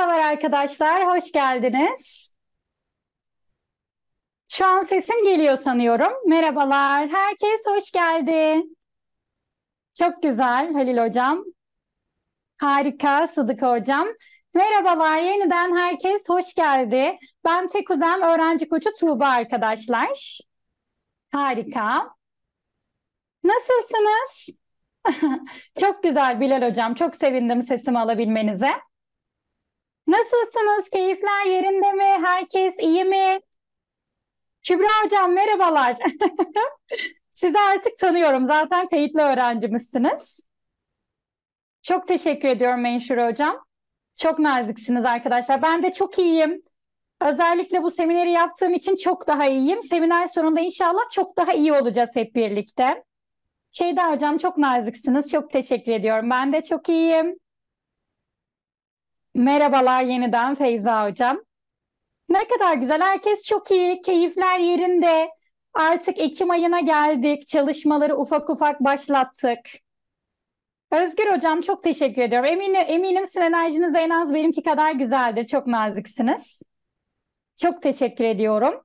Merhabalar arkadaşlar, hoş geldiniz. Şu an sesim geliyor sanıyorum. Merhabalar, herkes hoş geldi. Çok güzel Halil Hocam. Harika Sıdık Hocam. Merhabalar, yeniden herkes hoş geldi. Ben Tekuzem öğrenci koçu Tuğba arkadaşlar. Harika. Nasılsınız? Çok güzel Bilal Hocam, çok sevindim sesimi alabilmenize. Nasılsınız? Keyifler yerinde mi? Herkes iyi mi? Kübra Hocam merhabalar. Sizi artık tanıyorum. Zaten kayıtlı öğrencimizsiniz. Çok teşekkür ediyorum Menşur Hocam. Çok naziksiniz arkadaşlar. Ben de çok iyiyim. Özellikle bu semineri yaptığım için çok daha iyiyim. Seminer sonunda inşallah çok daha iyi olacağız hep birlikte. Şeyda Hocam çok naziksiniz. Çok teşekkür ediyorum. Ben de çok iyiyim. Merhabalar yeniden Feyza Hocam. Ne kadar güzel. Herkes çok iyi. Keyifler yerinde. Artık Ekim ayına geldik. Çalışmaları ufak ufak başlattık. Özgür Hocam çok teşekkür ediyorum. Eminim sizin enerjiniz de en az benimki kadar güzeldir. Çok naziksiniz. Çok teşekkür ediyorum.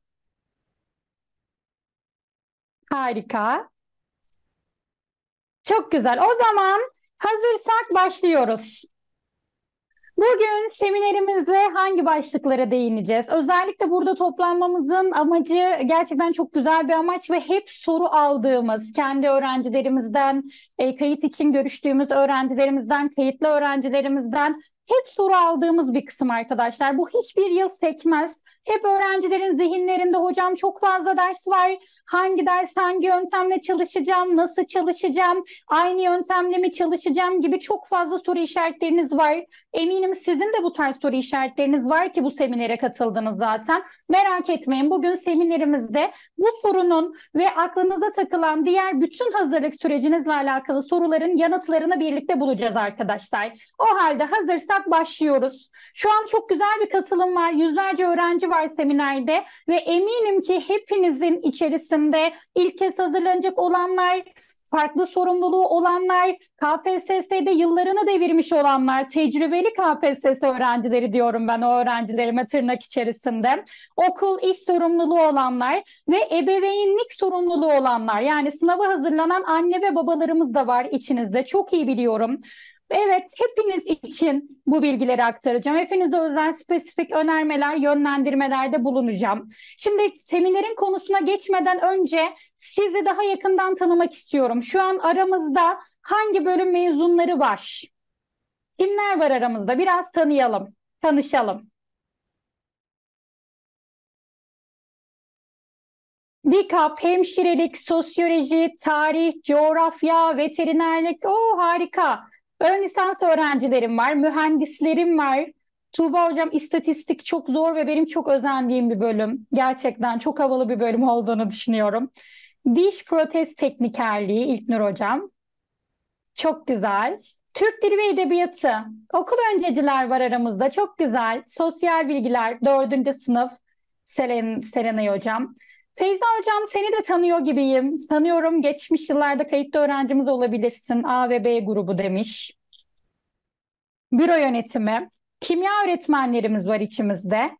Harika. Çok güzel. O zaman hazırsak başlıyoruz. Bugün seminerimize hangi başlıklara değineceğiz? Özellikle burada toplanmamızın amacı gerçekten çok güzel bir amaç ve hep soru aldığımız, kendi öğrencilerimizden, kayıt için görüştüğümüz öğrencilerimizden, kayıtlı öğrencilerimizden hep soru aldığımız bir kısım arkadaşlar. Bu hiçbir yıl sekmez. Hep öğrencilerin zihinlerinde hocam çok fazla ders var. Hangi ders, hangi yöntemle çalışacağım, nasıl çalışacağım, aynı yöntemle mi çalışacağım gibi çok fazla soru işaretleriniz var. Eminim sizin de bu tarz soru işaretleriniz var ki bu seminere katıldınız zaten. Merak etmeyin, bugün seminerimizde bu sorunun ve aklınıza takılan diğer bütün hazırlık sürecinizle alakalı soruların yanıtlarını birlikte bulacağız arkadaşlar. O halde hazırsanız başlıyoruz. Şu an çok güzel bir katılım var. Yüzlerce öğrenci var seminerde ve eminim ki hepinizin içerisinde ilk kez hazırlanacak olanlar, farklı sorumluluğu olanlar, KPSS'de yıllarını devirmiş olanlar, tecrübeli KPSS öğrencileri diyorum ben o öğrencilerime tırnak içerisinde, okul iş sorumluluğu olanlar ve ebeveynlik sorumluluğu olanlar, yani sınava hazırlanan anne ve babalarımız da var içinizde, çok iyi biliyorum. Evet, hepiniz için bu bilgileri aktaracağım. Hepinize özel spesifik önermeler, yönlendirmelerde bulunacağım. Şimdi seminerin konusuna geçmeden önce sizi daha yakından tanımak istiyorum. Şu an aramızda hangi bölüm mezunları var? Kimler var aramızda? Biraz tanıyalım, tanışalım. Dikap, hemşirelik, sosyoloji, tarih, coğrafya, veterinerlik. Oo harika. Ön lisans öğrencilerim var, mühendislerim var. Tuğba Hocam istatistik çok zor ve benim çok özendiğim bir bölüm. Gerçekten çok havalı bir bölüm olduğunu düşünüyorum. Diş protez teknikerliği İlknur Hocam. Çok güzel. Türk Dili ve Edebiyatı. Okul önceciler var aramızda. Çok güzel. Sosyal bilgiler 4. sınıf Selenay Hocam. Feyza Hocam seni de tanıyor gibiyim. Sanıyorum geçmiş yıllarda kayıtlı öğrencimiz olabilirsin. A ve B grubu demiş. Büro yönetimi. Kimya öğretmenlerimiz var içimizde.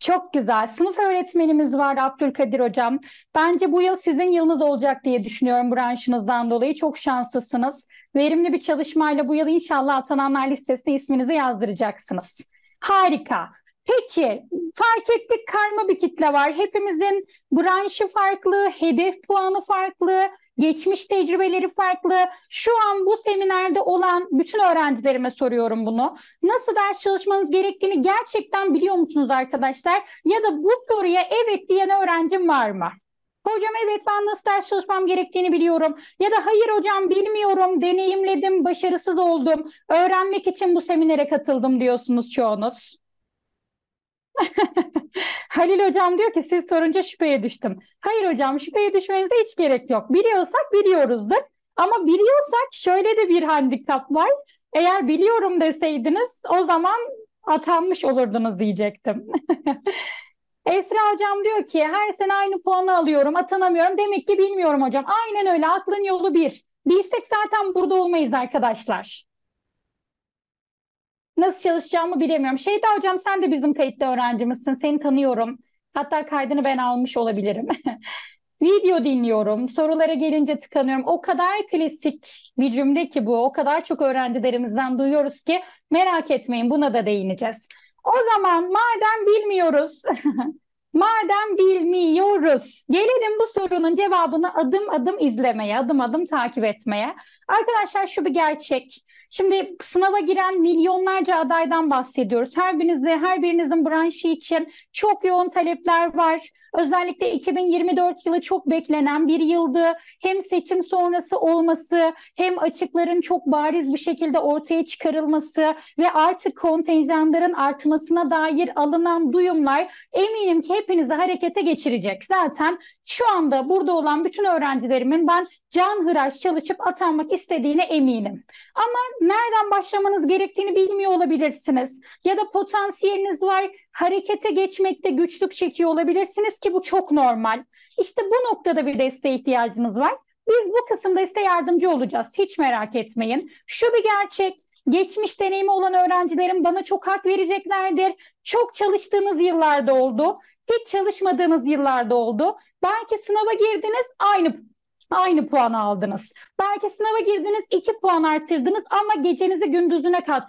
Çok güzel. Sınıf öğretmenimiz var Abdülkadir Hocam. Bence bu yıl sizin yılınız olacak diye düşünüyorum branşınızdan dolayı. Çok şanslısınız. Verimli bir çalışmayla bu yıl inşallah atananlar listesine isminizi yazdıracaksınız. Harika. Peki, fark ettik karma bir kitle var. Hepimizin branşı farklı, hedef puanı farklı, geçmiş tecrübeleri farklı. Şu an bu seminerde olan bütün öğrencilerime soruyorum bunu. Nasıl ders çalışmanız gerektiğini gerçekten biliyor musunuz arkadaşlar? Ya da bu soruya evet diyen öğrencim var mı? Hocam evet ben nasıl ders çalışmam gerektiğini biliyorum. Ya da hayır hocam bilmiyorum, deneyimledim, başarısız oldum. Öğrenmek için bu seminere katıldım diyorsunuz çoğunuz. Halil Hocam diyor ki siz sorunca şüpheye düştüm. Hayır hocam, şüpheye düşmenize hiç gerek yok. Biliyorsak biliyoruzdur. Ama biliyorsak şöyle de bir handikap var. Eğer biliyorum deseydiniz o zaman atanmış olurdunuz diyecektim. Esra Hocam diyor ki her sene aynı puanı alıyorum, atanamıyorum. Demek ki bilmiyorum hocam. Aynen öyle, aklın yolu bir. Bilsek zaten burada olmayız arkadaşlar. nasıl çalışacağımı bilemiyorum. Şeyda hocam, sen de bizim kayıtlı öğrencimizsin. Seni tanıyorum. Hatta kaydını ben almış olabilirim. Video dinliyorum. Sorulara gelince tıkanıyorum. O kadar klasik bir cümle ki bu. O kadar çok öğrencilerimizden duyuyoruz ki merak etmeyin, buna da değineceğiz. O zaman madem bilmiyoruz, gelelim bu sorunun cevabını adım adım izlemeye, adım adım takip etmeye. Arkadaşlar şu bir gerçek. Şimdi sınava giren milyonlarca adaydan bahsediyoruz. Her birinizin branşı için çok yoğun talepler var. Özellikle 2024 yılı çok beklenen bir yıldı. Hem seçim sonrası olması, hem açıkların çok bariz bir şekilde ortaya çıkarılması ve artık kontenjanların artmasına dair alınan duyumlar eminim ki hepinizi harekete geçirecek. Zaten şu anda burada olan bütün öğrencilerimin ben canhıraş çalışıp atanmak istediğine eminim. Ama nereden başlamanız gerektiğini bilmiyor olabilirsiniz. Ya da potansiyeliniz var, harekete geçmekte güçlük çekiyor olabilirsiniz ki bu çok normal. İşte bu noktada bir desteğe ihtiyacınız var. Biz bu kısımda size yardımcı olacağız. Hiç merak etmeyin. Şu bir gerçek. Geçmiş deneyimi olan öğrencilerim bana çok hak vereceklerdir. Çok çalıştığınız yıllarda oldu. Hiç çalışmadığınız yıllarda oldu. Belki sınava girdiniz, aynı puanı aldınız. Belki sınava girdiniz, 2 puan arttırdınız ama gecenizi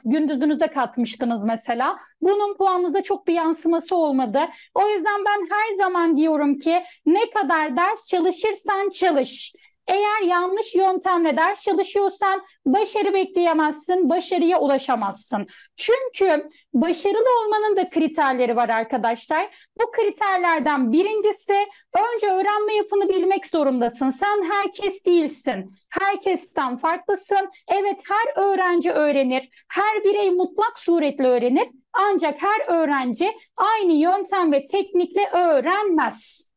gündüzünüze katmıştınız mesela. Bunun puanınıza çok bir yansıması olmadı. O yüzden ben her zaman diyorum ki ne kadar ders çalışırsan çalış. Eğer yanlış yöntemle ders çalışıyorsan başarı bekleyemezsin, başarıya ulaşamazsın. Çünkü başarılı olmanın da kriterleri var arkadaşlar. Bu kriterlerden birincisi, önce öğrenme yapını bilmek zorundasın. Sen herkes değilsin. Herkesten farklısın. Evet, her öğrenci öğrenir. Her birey mutlak suretle öğrenir. Ancak her öğrenci aynı yöntem ve teknikle öğrenmez.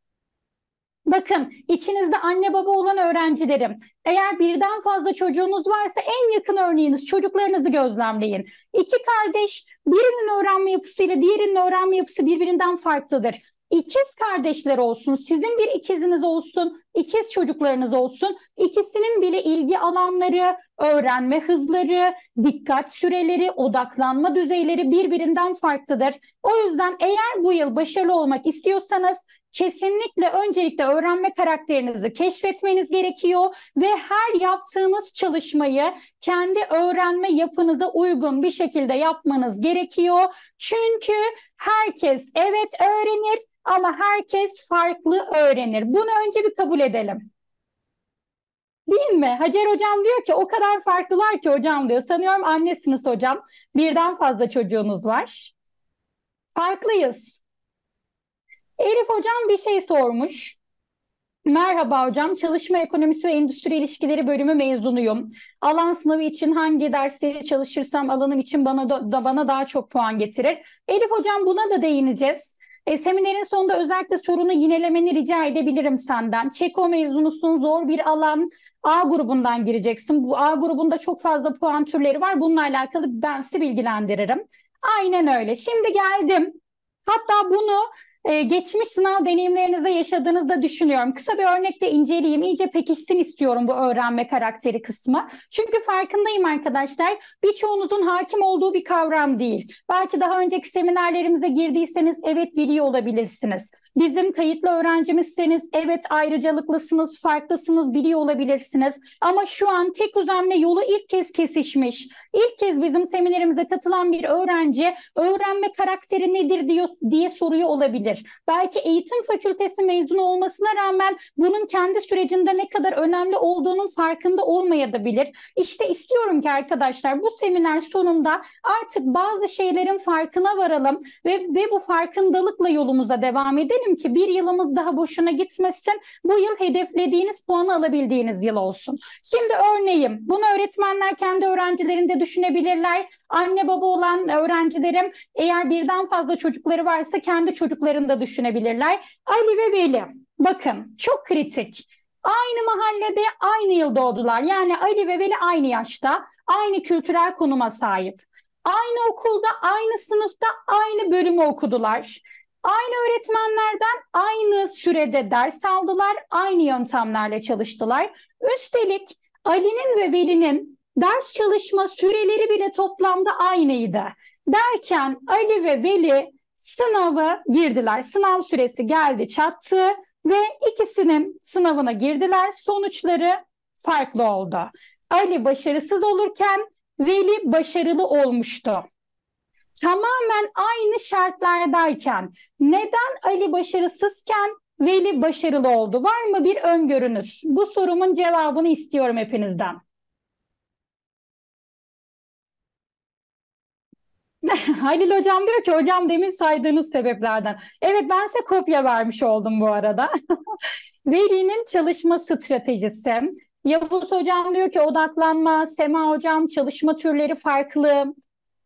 Bakın, içinizde anne baba olan öğrencilerim, eğer birden fazla çocuğunuz varsa en yakın örneğiniz, çocuklarınızı gözlemleyin. 2 kardeş, birinin öğrenme yapısı ile diğerinin öğrenme yapısı birbirinden farklıdır. İkiz kardeşler olsun, sizin bir ikiziniz olsun, ikiz çocuklarınız olsun, ikisinin bile ilgi alanları, öğrenme hızları, dikkat süreleri, odaklanma düzeyleri birbirinden farklıdır. O yüzden eğer bu yıl başarılı olmak istiyorsanız kesinlikle öncelikle öğrenme karakterinizi keşfetmeniz gerekiyor ve her yaptığınız çalışmayı kendi öğrenme yapınıza uygun bir şekilde yapmanız gerekiyor. Çünkü herkes evet öğrenir ama herkes farklı öğrenir. Bunu önce bir kabul edelim. Değil mi? Hacer hocam diyor ki o kadar farklılar ki hocam diyor. Sanıyorum annesiniz hocam. Birden fazla çocuğunuz var. Farklıyız. Elif hocam bir şey sormuş. Merhaba hocam, çalışma ekonomisi ve endüstri ilişkileri bölümü mezunuyum. Alan sınavı için hangi dersleri çalışırsam alanım için bana daha çok puan getirir. Elif hocam, buna da değineceğiz. Seminerin sonunda özellikle sorunu yinelemeni rica edebilirim senden. Çeko mezunusun, zor bir alan. A grubundan gireceksin. Bu A grubunda çok fazla puan türleri var. Bununla alakalı ben sizi bilgilendiririm. Aynen öyle. Şimdi geldim. Hatta bunu geçmiş sınav deneyimlerinizde yaşadığınızda düşünüyorum. Kısa bir örnekle inceleyeyim. İyice pekişsin istiyorum bu öğrenme karakteri kısmı. Çünkü farkındayım arkadaşlar, birçoğunuzun hakim olduğu bir kavram değil. Belki daha önceki seminerlerimize girdiyseniz evet biliyor olabilirsiniz. Bizim kayıtlı öğrencimizseniz evet ayrıcalıklısınız, farklısınız biliyor olabilirsiniz. Ama şu an Tekuzem'le yolu ilk kez kesişmiş. İlk kez bizim seminerimize katılan bir öğrenci öğrenme karakteri nedir diye soruyor olabilir. Belki eğitim fakültesi mezunu olmasına rağmen bunun kendi sürecinde ne kadar önemli olduğunun farkında olmayabilir. İşte istiyorum ki arkadaşlar bu seminer sonunda artık bazı şeylerin farkına varalım ve bu farkındalıkla yolumuza devam edelim ki bir yılımız daha boşuna gitmesin. Bu yıl hedeflediğiniz puanı alabildiğiniz yıl olsun. Şimdi örneğim, bunu öğretmenler kendi öğrencilerinde düşünebilirler. Anne baba olan öğrencilerim eğer birden fazla çocukları varsa kendi çocuklarını da düşünebilirler. Ali ve Veli, bakın çok kritik. Aynı mahallede aynı yıl doğdular. Yani Ali ve Veli aynı yaşta, aynı kültürel konuma sahip. Aynı okulda, aynı sınıfta, aynı bölümü okudular. Aynı öğretmenlerden aynı sürede ders aldılar, aynı yöntemlerle çalıştılar. Üstelik Ali'nin ve Veli'nin ders çalışma süreleri bile toplamda aynıydı. Derken Ali ve Veli sınava girdiler. Sınav süresi geldi, çattı ve ikisinin sınavına girdiler. Sonuçları farklı oldu. Ali başarısız olurken Veli başarılı olmuştu. Tamamen aynı şartlardayken neden Ali başarısızken Veli başarılı oldu? Var mı bir öngörünüz? Bu sorumun cevabını istiyorum hepinizden. Halil Hocam diyor ki hocam demin saydığınız sebeplerden. Evet, ben size kopya vermiş oldum bu arada. Veli'nin çalışma stratejisi. Yavuz Hocam diyor ki odaklanma. Sema Hocam çalışma türleri farklı.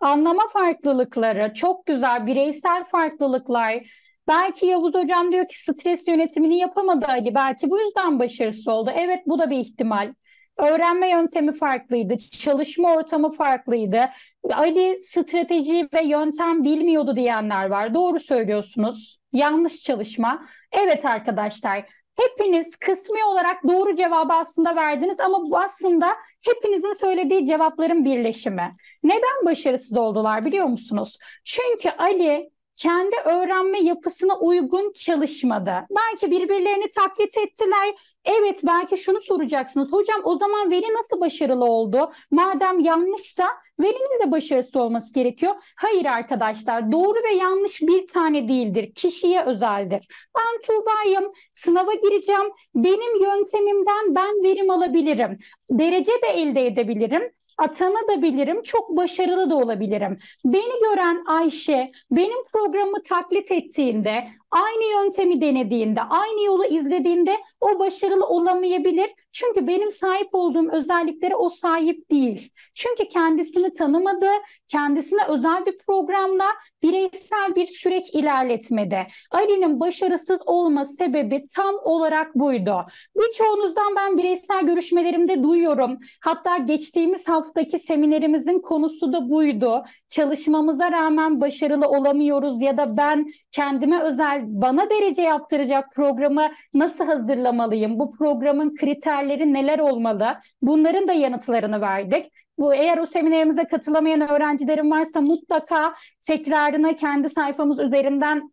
Anlama farklılıkları, çok güzel bireysel farklılıklar. Belki Yavuz Hocam diyor ki stres yönetimini yapamadı Ali. Belki bu yüzden başarısız oldu. Evet, bu da bir ihtimal. Öğrenme yöntemi farklıydı. Çalışma ortamı farklıydı. Ali strateji ve yöntem bilmiyordu diyenler var. Doğru söylüyorsunuz. Yanlış çalışma. Evet arkadaşlar, hepiniz kısmi olarak doğru cevabı aslında verdiniz ama bu aslında hepinizin söylediği cevapların birleşimi. Neden başarısız oldular biliyor musunuz? Çünkü Ali kendi öğrenme yapısına uygun çalışmadı. Belki birbirlerini taklit ettiler. Evet, belki şunu soracaksınız. Hocam o zaman Veli nasıl başarılı oldu? Madem yanlışsa Veli'nin de başarısız olması gerekiyor. Hayır arkadaşlar, doğru ve yanlış bir tane değildir. Kişiye özeldir. Ben Tuğba'yım, sınava gireceğim. Benim yöntemimden ben verim alabilirim. Derece de elde edebilirim. Atanabilirim, çok başarılı da olabilirim. Beni gören Ayşe, benim programımı taklit ettiğinde, aynı yöntemi denediğinde, aynı yolu izlediğinde o başarılı olamayabilir. Çünkü benim sahip olduğum özelliklere o sahip değil. Çünkü kendisini tanımadı, kendisine özel bir programla bireysel bir süreç ilerletmedi. Ali'nin başarısız olma sebebi tam olarak buydu. Birçoğunuzdan ben bireysel görüşmelerimde duyuyorum. Hatta geçtiğimiz haftaki seminerimizin konusu da buydu. Çalışmamıza rağmen başarılı olamıyoruz ya da ben kendime özel, bana derece yaptıracak programı nasıl hazırlamalıyım? Bu programın kriterleri neler olmalı? Bunların da yanıtlarını verdik. Bu, eğer o seminerimize katılamayan öğrencilerim varsa mutlaka tekrarına kendi sayfamız üzerinden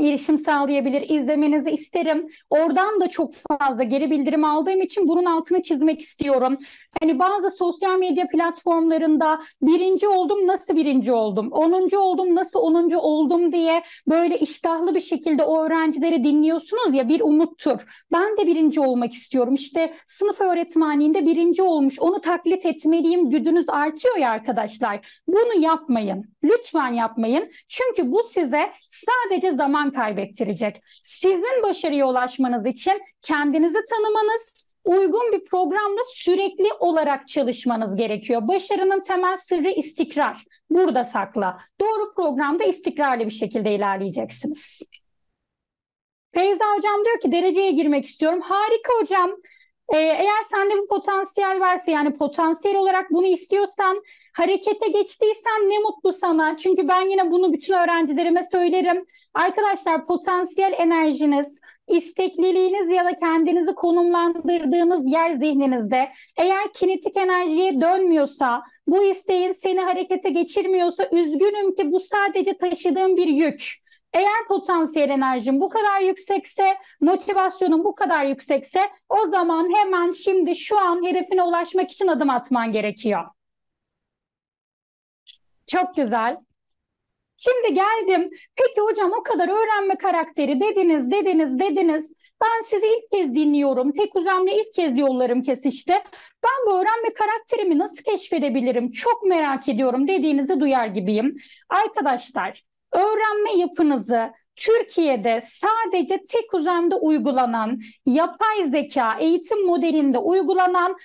erişim sağlayabilir, izlemenizi isterim. Oradan da çok fazla geri bildirim aldığım için bunun altını çizmek istiyorum. Hani bazı sosyal medya platformlarında birinci oldum, nasıl birinci oldum, 10. oldum, nasıl 10. oldum diye böyle iştahlı bir şekilde o öğrencileri dinliyorsunuz ya, bir umuttur. Ben de birinci olmak istiyorum. İşte sınıf öğretmenliğinde birinci olmuş, onu taklit etmeliyim güdünüz artıyor ya arkadaşlar. Bunu yapmayın. Lütfen yapmayın. Çünkü bu size sadece zaman kaybettirecek. Sizin başarıya ulaşmanız için kendinizi tanımanız, uygun bir programda sürekli olarak çalışmanız gerekiyor. Başarının temel sırrı istikrar. Burada saklı. Doğru programda istikrarlı bir şekilde ilerleyeceksiniz. Feyza Hocam diyor ki dereceye girmek istiyorum. Harika hocam. Eğer sende bu potansiyel varsa, yani potansiyel olarak bunu istiyorsan, harekete geçtiysen ne mutlu sana. Çünkü ben yine bunu bütün öğrencilerime söylerim. Arkadaşlar, potansiyel enerjiniz, istekliliğiniz ya da kendinizi konumlandırdığınız yer zihninizde. Eğer kinetik enerjiye dönmüyorsa, bu isteğin seni harekete geçirmiyorsa üzgünüm ki bu sadece taşıdığım bir yük. Eğer potansiyel enerjim bu kadar yüksekse, motivasyonun bu kadar yüksekse o zaman hemen şimdi şu an hedefine ulaşmak için adım atman gerekiyor. Çok güzel. Şimdi geldim. Peki hocam o kadar öğrenme karakteri dediniz. Ben sizi ilk kez dinliyorum. Tekuzem'le ilk kez yollarım kesişti. Ben bu öğrenme karakterimi nasıl keşfedebilirim? Çok merak ediyorum dediğinizi duyar gibiyim. Arkadaşlar, öğrenme yapınızı Türkiye'de sadece Tekuzem'de uygulanan, yapay zeka eğitim modelinde uygulanan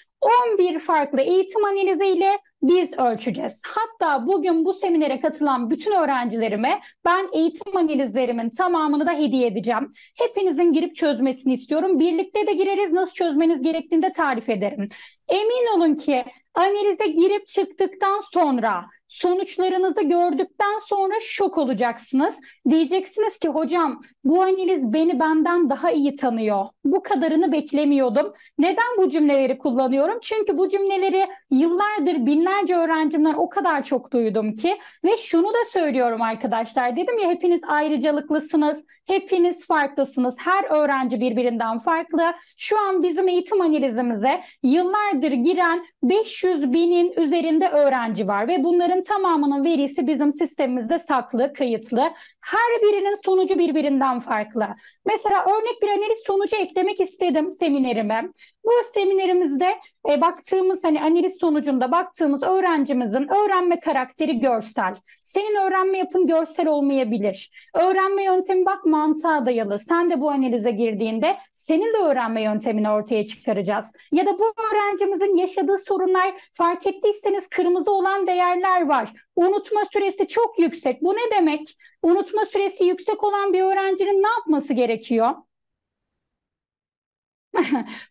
11 farklı eğitim analiziyle biz ölçeceğiz. Hatta bugün bu seminere katılan bütün öğrencilerime ben eğitim analizlerimin tamamını da hediye edeceğim. Hepinizin girip çözmesini istiyorum. Birlikte de gireriz. Nasıl çözmeniz gerektiğini de tarif ederim. Emin olun ki analize girip çıktıktan sonra sonuçlarınızı gördükten sonra şok olacaksınız. Diyeceksiniz ki hocam bu analiz beni benden daha iyi tanıyor. Bu kadarını beklemiyordum. Neden bu cümleleri kullanıyorum? Çünkü bu cümleleri yıllardır binlerce öğrencimden o kadar çok duydum ki. Ve şunu da söylüyorum arkadaşlar. Dedim ya hepiniz ayrıcalıklısınız. Hepiniz farklısınız. Her öğrenci birbirinden farklı. Şu an bizim eğitim analizimize yıllardır giren 500 binin üzerinde öğrenci var. Ve bunların tamamının verisi bizim sistemimizde saklı, kayıtlı. Her birinin sonucu birbirinden farklı. Mesela örnek bir analiz sonucu eklemek istedim seminerime. Bu seminerimizde baktığımız hani analiz sonucunda baktığımız öğrencimizin öğrenme karakteri görsel. Senin öğrenme yapın görsel olmayabilir. Öğrenme yöntemi bak mantığa dayalı. Sen de bu analize girdiğinde senin de öğrenme yöntemini ortaya çıkaracağız. Ya da bu öğrencimizin yaşadığı sorunlar fark ettiyseniz kırmızı olan değerler var. Unutma süresi çok yüksek. Bu ne demek? Unutma süresi yüksek olan bir öğrencinin ne yapması gerekiyor?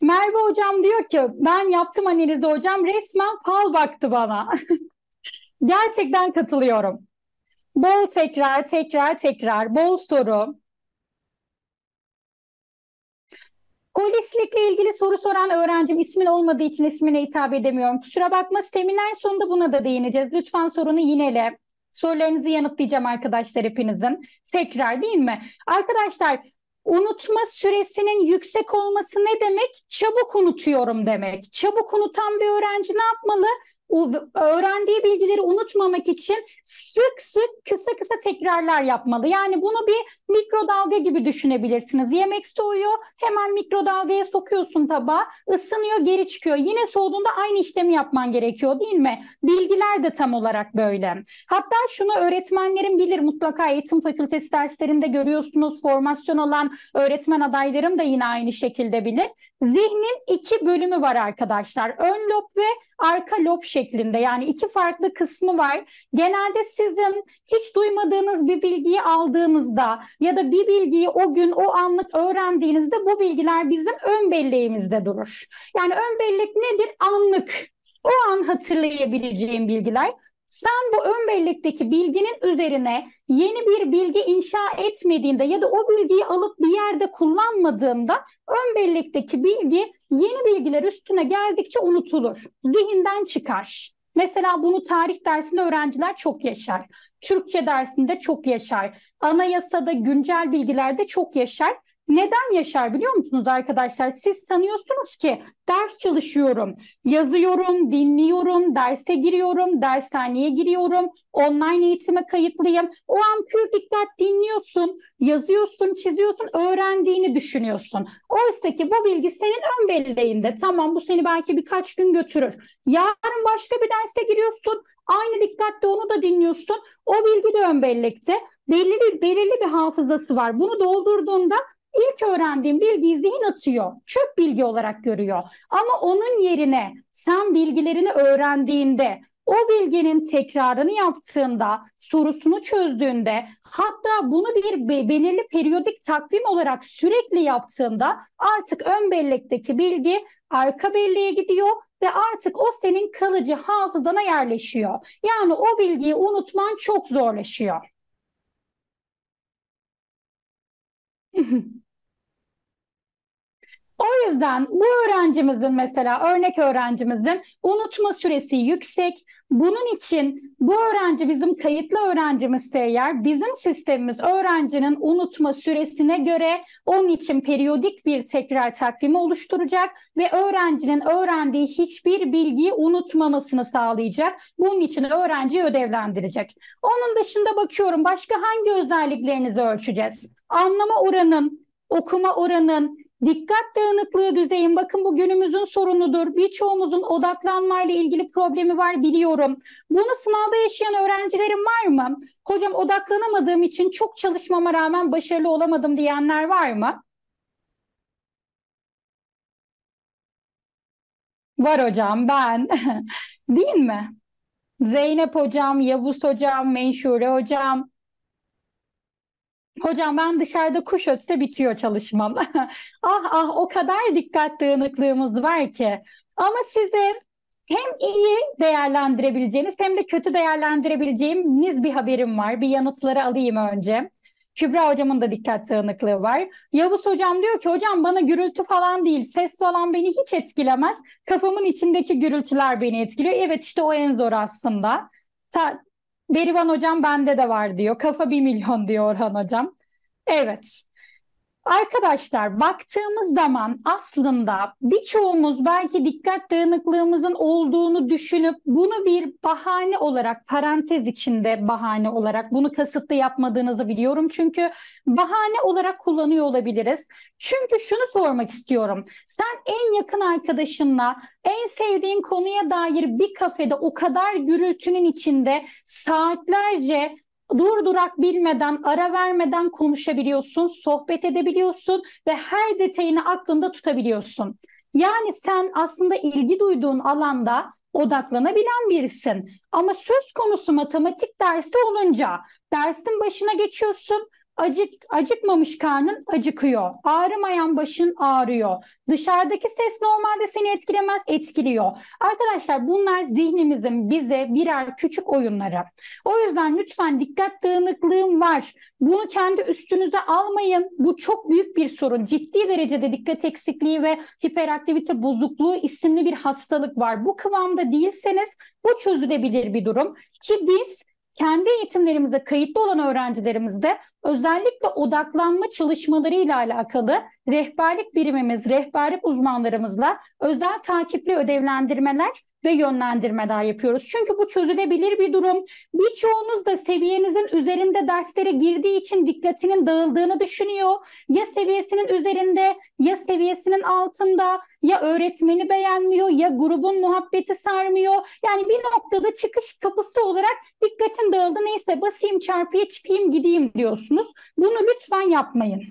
Merve hocam diyor ki ben yaptım analizi hocam, resmen fal baktı bana. Gerçekten katılıyorum. Bol tekrar, bol soru. Polislikle ilgili soru soran öğrencim, ismin olmadığı için ismine hitap edemiyorum. Kusura bakma, seminer sonunda buna da değineceğiz. Lütfen sorunu yinele. Sorularınızı yanıtlayacağım arkadaşlar hepinizin. Tekrar değil mi? Arkadaşlar unutma süresinin yüksek olması ne demek? Çabuk unutuyorum demek. Çabuk unutan bir öğrenci ne yapmalı? Öğrendiği bilgileri unutmamak için sık sık kısa kısa tekrarlar yapmalı. Yani bunu bir mikrodalga gibi düşünebilirsiniz. Yemek soğuyor, hemen mikrodalgaya sokuyorsun tabağı, ısınıyor, geri çıkıyor. Yine soğuduğunda aynı işlemi yapman gerekiyor değil mi? Bilgiler de tam olarak böyle. Hatta şunu öğretmenlerim bilir, mutlaka eğitim fakültesi derslerinde görüyorsunuz, formasyon olan öğretmen adaylarım da yine aynı şekilde bilir. Zihnin iki bölümü var arkadaşlar. Ön lob ve arka lob şeklinde, yani iki farklı kısmı var. Genelde sizin hiç duymadığınız bir bilgiyi aldığınızda ya da bir bilgiyi o gün o anlık öğrendiğinizde bu bilgiler bizim ön belleğimizde durur. Yani ön bellek nedir? Anlık. O an hatırlayabileceğim bilgiler. Sen bu ön bellekteki bilginin üzerine yeni bir bilgi inşa etmediğinde ya da o bilgiyi alıp bir yerde kullanmadığında ön bellekteki bilgi yeni bilgiler üstüne geldikçe unutulur. Zihinden çıkar. Mesela bunu tarih dersinde öğrenciler çok yaşar. Türkçe dersinde çok yaşar. Anayasada, güncel bilgilerde çok yaşar. Neden yaşar biliyor musunuz arkadaşlar? Siz sanıyorsunuz ki ders çalışıyorum, yazıyorum, dinliyorum, derse giriyorum, dershaneye giriyorum, online eğitime kayıtlıyım. O an pür dikkat dinliyorsun, yazıyorsun, çiziyorsun, öğrendiğini düşünüyorsun. Oysa ki bu bilgi senin ön belleğinde. Tamam, bu seni belki birkaç gün götürür. Yarın başka bir derse giriyorsun, aynı dikkatle onu da dinliyorsun. O bilgi de ön bellekte. Belirli bir hafızası var. Bunu doldurduğunda İlk öğrendiğim bilgiyi zihin atıyor. Çöp bilgi olarak görüyor. Ama onun yerine sen bilgilerini öğrendiğinde, o bilginin tekrarını yaptığında, sorusunu çözdüğünde, hatta bunu bir belirli periyodik takvim olarak sürekli yaptığında artık ön bellekteki bilgi arka belleğe gidiyor ve artık o senin kalıcı hafızana yerleşiyor. Yani o bilgiyi unutman çok zorlaşıyor. O yüzden bu öğrencimizin, mesela örnek öğrencimizin unutma süresi yüksek. Bunun için bu öğrenci bizim kayıtlı öğrencimizse eğer, bizim sistemimiz öğrencinin unutma süresine göre onun için periyodik bir tekrar takvimi oluşturacak ve öğrencinin öğrendiği hiçbir bilgiyi unutmamasını sağlayacak. Bunun için öğrenciyi ödevlendirecek. Onun dışında bakıyorum başka hangi özelliklerinizi ölçeceğiz? Anlama oranın, okuma oranın, dikkat dağınıklığı düzeyin. Bakın bu günümüzün sorunudur. Birçoğumuzun odaklanmayla ilgili problemi var biliyorum. Bunu sınavda yaşayan öğrencilerim var mı? Hocam odaklanamadığım için çok çalışmama rağmen başarılı olamadım diyenler var mı? Var hocam, ben. Değil mi? Zeynep hocam, Yavuz hocam, Menşur hocam. Hocam ben dışarıda kuş ötse bitiyor çalışmam. Ah ah, o kadar dikkat dağınıklığımız var ki. Ama size Hem iyi değerlendirebileceğiniz hem de kötü değerlendirebileceğiniz bir haberim var. Bir yanıtları alayım önce. Kübra hocamın da dikkat dağınıklığı var. Yavuz hocam diyor ki hocam bana gürültü falan değil, ses falan beni hiç etkilemez. Kafamın içindeki gürültüler beni etkiliyor. Evet işte o en zor aslında. Berivan hocam bende de var diyor. Kafa 1 milyon diyor Orhan hocam. Evet. Arkadaşlar baktığımız zaman aslında birçoğumuz belki dikkat dağınıklığımızın olduğunu düşünüp bunu bir bahane olarak, parantez içinde bahane olarak, bunu kasıtlı yapmadığınızı biliyorum çünkü bahane olarak kullanıyor olabiliriz. Çünkü şunu sormak istiyorum. Sen en yakın arkadaşınla en sevdiğin konuya dair bir kafede o kadar gürültünün içinde saatlerce durdurak bilmeden, ara vermeden konuşabiliyorsun, sohbet edebiliyorsun ve her detayını aklında tutabiliyorsun. Yani sen aslında ilgi duyduğun alanda odaklanabilen birisin. Ama söz konusu matematik dersi olunca dersin başına geçiyorsun, acıkmamış karnın acıkıyor, ağrımayan başın ağrıyor, dışarıdaki ses normalde seni etkilemez, etkiliyor. Arkadaşlar bunlar zihnimizin bize birer küçük oyunları. O yüzden lütfen dikkat dağınıklığım var, bunu kendi üstünüze almayın. Bu çok büyük bir sorun. Ciddi derecede dikkat eksikliği ve hiperaktivite bozukluğu isimli bir hastalık var. Bu kıvamda değilseniz bu çözülebilir bir durum ki biz kendi eğitimlerimize kayıtlı olan öğrencilerimizde özellikle odaklanma çalışmalarıyla alakalı rehberlik birimimiz, rehberlik uzmanlarımızla özel takipli ödevlendirmeler ve yönlendirmeler yapıyoruz. Çünkü bu çözülebilir bir durum. Birçoğunuz da seviyenizin üzerinde derslere girdiği için dikkatinin dağıldığını düşünüyor. Ya seviyesinin üzerinde, ya seviyesinin altında, ya öğretmeni beğenmiyor, ya grubun muhabbeti sarmıyor. Yani bir noktada çıkış kapısı olarak dikkatin dağıldı, neyse basayım çarpıya, çıkayım gideyim diyorsunuz. Bunu lütfen yapmayın.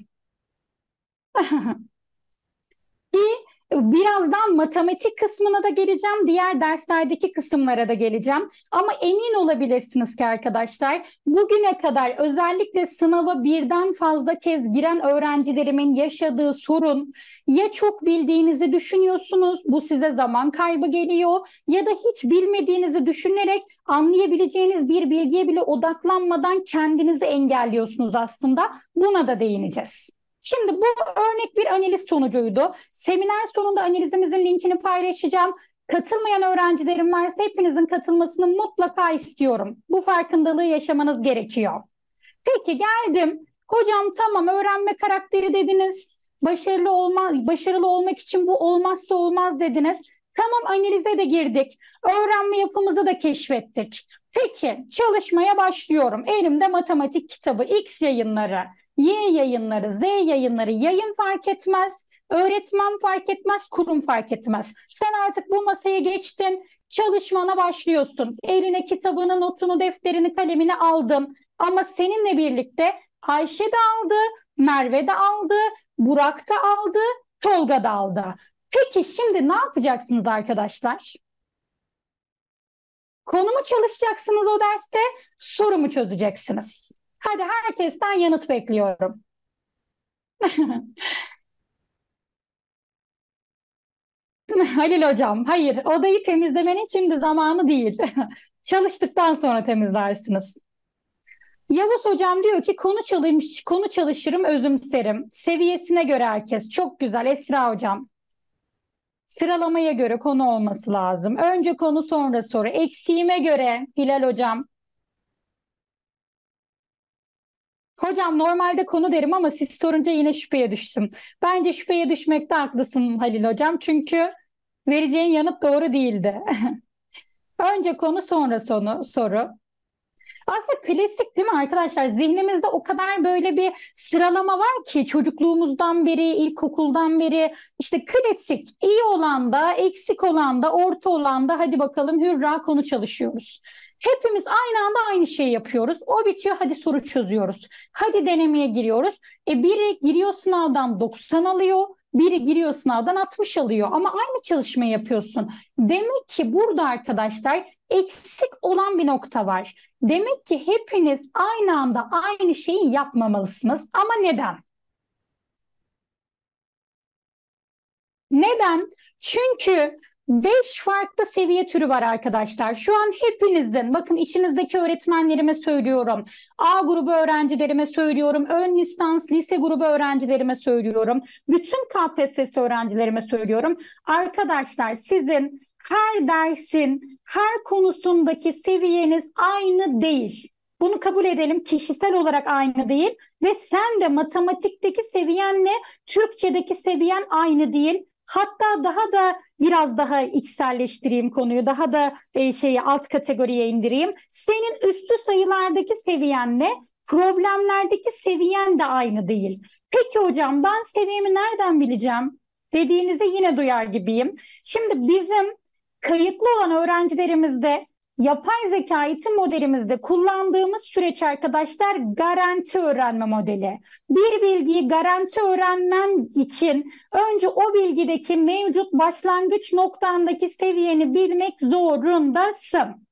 Birazdan matematik kısmına da geleceğim, diğer derslerdeki kısımlara da geleceğim. Ama emin olabilirsiniz ki arkadaşlar, bugüne kadar özellikle sınava birden fazla kez giren öğrencilerimin yaşadığı sorun, ya çok bildiğinizi düşünüyorsunuz, bu size zaman kaybı geliyor, ya da hiç bilmediğinizi düşünerek anlayabileceğiniz bir bilgiye bile odaklanmadan kendinizi engelliyorsunuz aslında. Buna da değineceğiz. Şimdi bu örnek bir analiz sonucuydu. Seminer sonunda analizimizin linkini paylaşacağım. Katılmayan öğrencilerim varsa hepinizin katılmasını mutlaka istiyorum. Bu farkındalığı yaşamanız gerekiyor. Peki geldim. Hocam tamam öğrenme karakteri dediniz. Başarılı olmak için bu olmazsa olmaz dediniz. Tamam analize de girdik. Öğrenme yapımızı da keşfettik. Peki çalışmaya başlıyorum. Elimde matematik kitabı, X yayınları, Y yayınları, Z yayınları, yayın fark etmez, öğretmen fark etmez, kurum fark etmez. Sen artık bu masaya geçtin, çalışmana başlıyorsun. Eline kitabını, notunu, defterini, kalemini aldın. Ama seninle birlikte Ayşe de aldı, Merve de aldı, Burak da aldı, Tolga da aldı. Peki şimdi ne yapacaksınız arkadaşlar? Konumu çalışacaksınız o derste, sorumu çözeceksiniz. Hadi herkesten yanıt bekliyorum. Halil hocam, hayır, odayı temizlemenin şimdi zamanı değil. Çalıştıktan sonra temizlersiniz. Yavuz hocam diyor ki konu çalışırım, özümserim. Seviyesine göre herkes. Çok güzel Esra hocam. Sıralamaya göre konu olması lazım. Önce konu sonra soru. Eksiğime göre Bilal hocam. Hocam normalde konu derim ama siz sorunca yine şüpheye düştüm. Bence şüpheye düşmekte haklısın Halil hocam. Çünkü vereceğin yanıt doğru değildi. Önce konu sonra soru. Aslında klasik değil mi arkadaşlar? Zihnimizde o kadar böyle bir sıralama var ki çocukluğumuzdan beri, ilkokuldan beri işte klasik iyi olan da, eksik olan da, orta olan da hadi bakalım hürra konu çalışıyoruz. Hepimiz aynı anda aynı şeyi yapıyoruz. O bitiyor, hadi soru çözüyoruz. Hadi denemeye giriyoruz. Biri giriyor sınavdan 90 alıyor, biri giriyor sınavdan 60 alıyor. Ama aynı çalışmayı yapıyorsun. Demek ki burada arkadaşlar eksik olan bir nokta var. Demek ki hepiniz aynı anda aynı şeyi yapmamalısınız. Ama neden? Neden? Çünkü 5 farklı seviye türü var arkadaşlar. Şu an hepinizin, bakın içinizdeki öğretmenlerime söylüyorum, A grubu öğrencilerime söylüyorum, ön lisans, lise grubu öğrencilerime söylüyorum, bütün KPSS öğrencilerime söylüyorum. Arkadaşlar sizin her dersin, her konusundaki seviyeniz aynı değil. Bunu kabul edelim, kişisel olarak aynı değil ve sen de matematikteki seviyenle Türkçedeki seviyen aynı değil. Hatta daha da biraz daha içselleştireyim konuyu, daha da alt kategoriye indireyim. Senin üstü sayılardaki seviyenle problemlerdeki seviyen de aynı değil. Peki hocam ben seviyemi nereden bileceğim dediğinizi yine duyar gibiyim. Şimdi bizim kayıtlı olan öğrencilerimizde, yapay zeka eğitim modelimizde kullandığımız süreç arkadaşlar garanti öğrenme modeli. Bir bilgiyi garanti öğrenmen için önce o bilgideki mevcut başlangıç noktandaki seviyeni bilmek zorundasın.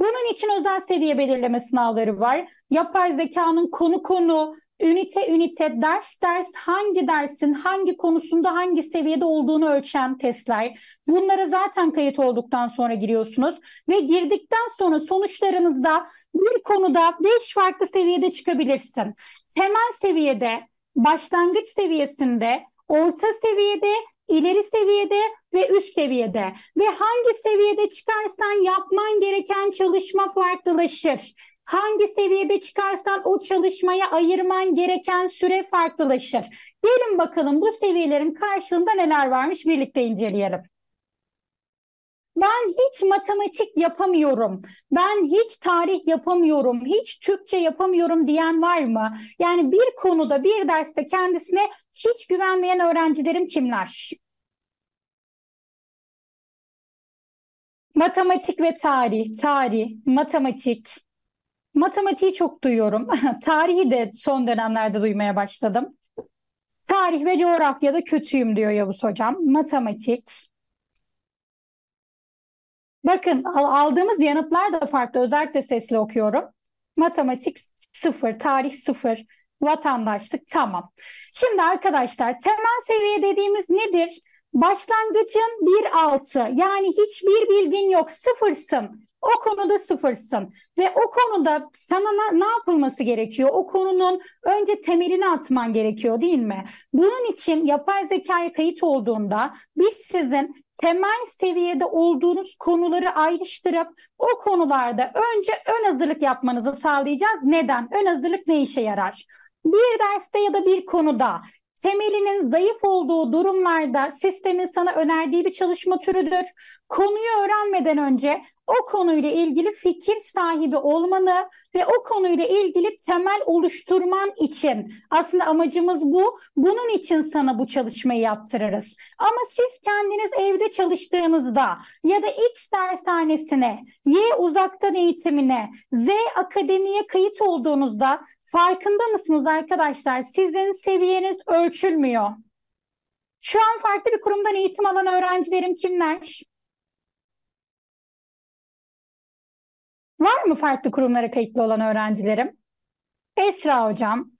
Bunun için özel seviye belirleme sınavları var. Yapay zekanın konu, ünite, ders, hangi dersin hangi konusunda hangi seviyede olduğunu ölçen testler. Bunlara zaten kayıt olduktan sonra giriyorsunuz ve girdikten sonra sonuçlarınızda bir konuda 5 farklı seviyede çıkabilirsin. Temel seviyede, başlangıç seviyesinde, orta seviyede, ileri seviyede ve üst seviyede. Ve hangi seviyede çıkarsan yapman gereken çalışma farklılaşır. Hangi seviyede çıkarsan o çalışmaya ayırman gereken süre farklılaşır. Gelin bakalım bu seviyelerin karşılığında neler varmış, birlikte inceleyelim. Ben hiç matematik yapamıyorum, ben hiç tarih yapamıyorum, hiç Türkçe yapamıyorum diyen var mı? Yani bir konuda, bir derste kendisine hiç güvenmeyen öğrencilerim kimler? Matematik ve tarih, matematik. Matematiği çok duyuyorum. Tarihi de son dönemlerde duymaya başladım. Tarih ve coğrafyada kötüyüm diyor Yavuz Hocam. Matematik. Bakın aldığımız yanıtlar da farklı. Özellikle sesli okuyorum. Matematik 0, tarih 0, vatandaşlık tamam. Şimdi arkadaşlar temel seviye dediğimiz nedir? Başlangıcın 1.6, yani hiçbir bilgin yok, sıfırsın. O konuda sıfırsın ve o konuda sana ne yapılması gerekiyor? O konunun önce temelini atman gerekiyor değil mi? Bunun için yapay zekaya kayıt olduğunda biz sizin temel seviyede olduğunuz konuları ayrıştırıp o konularda önce ön hazırlık yapmanızı sağlayacağız. Neden? Ön hazırlık ne işe yarar? Bir derste ya da bir konuda temelinin zayıf olduğu durumlarda sistemin sana önerdiği bir çalışma türüdür. Konuyu öğrenmeden önce o konuyla ilgili fikir sahibi olmanı ve o konuyla ilgili temel oluşturman için, aslında amacımız bu. Bunun için sana bu çalışmayı yaptırırız. Ama siz kendiniz evde çalıştığınızda ya da X dershanesine, Y uzaktan eğitimine, Z akademiye kayıt olduğunuzda farkında mısınız arkadaşlar? Sizin seviyeniz ölçülmüyor. Şu an farklı bir kurumdan eğitim alan öğrencilerim kimler? Var mı farklı kurumlara kayıtlı olan öğrencilerim? Esra Hocam,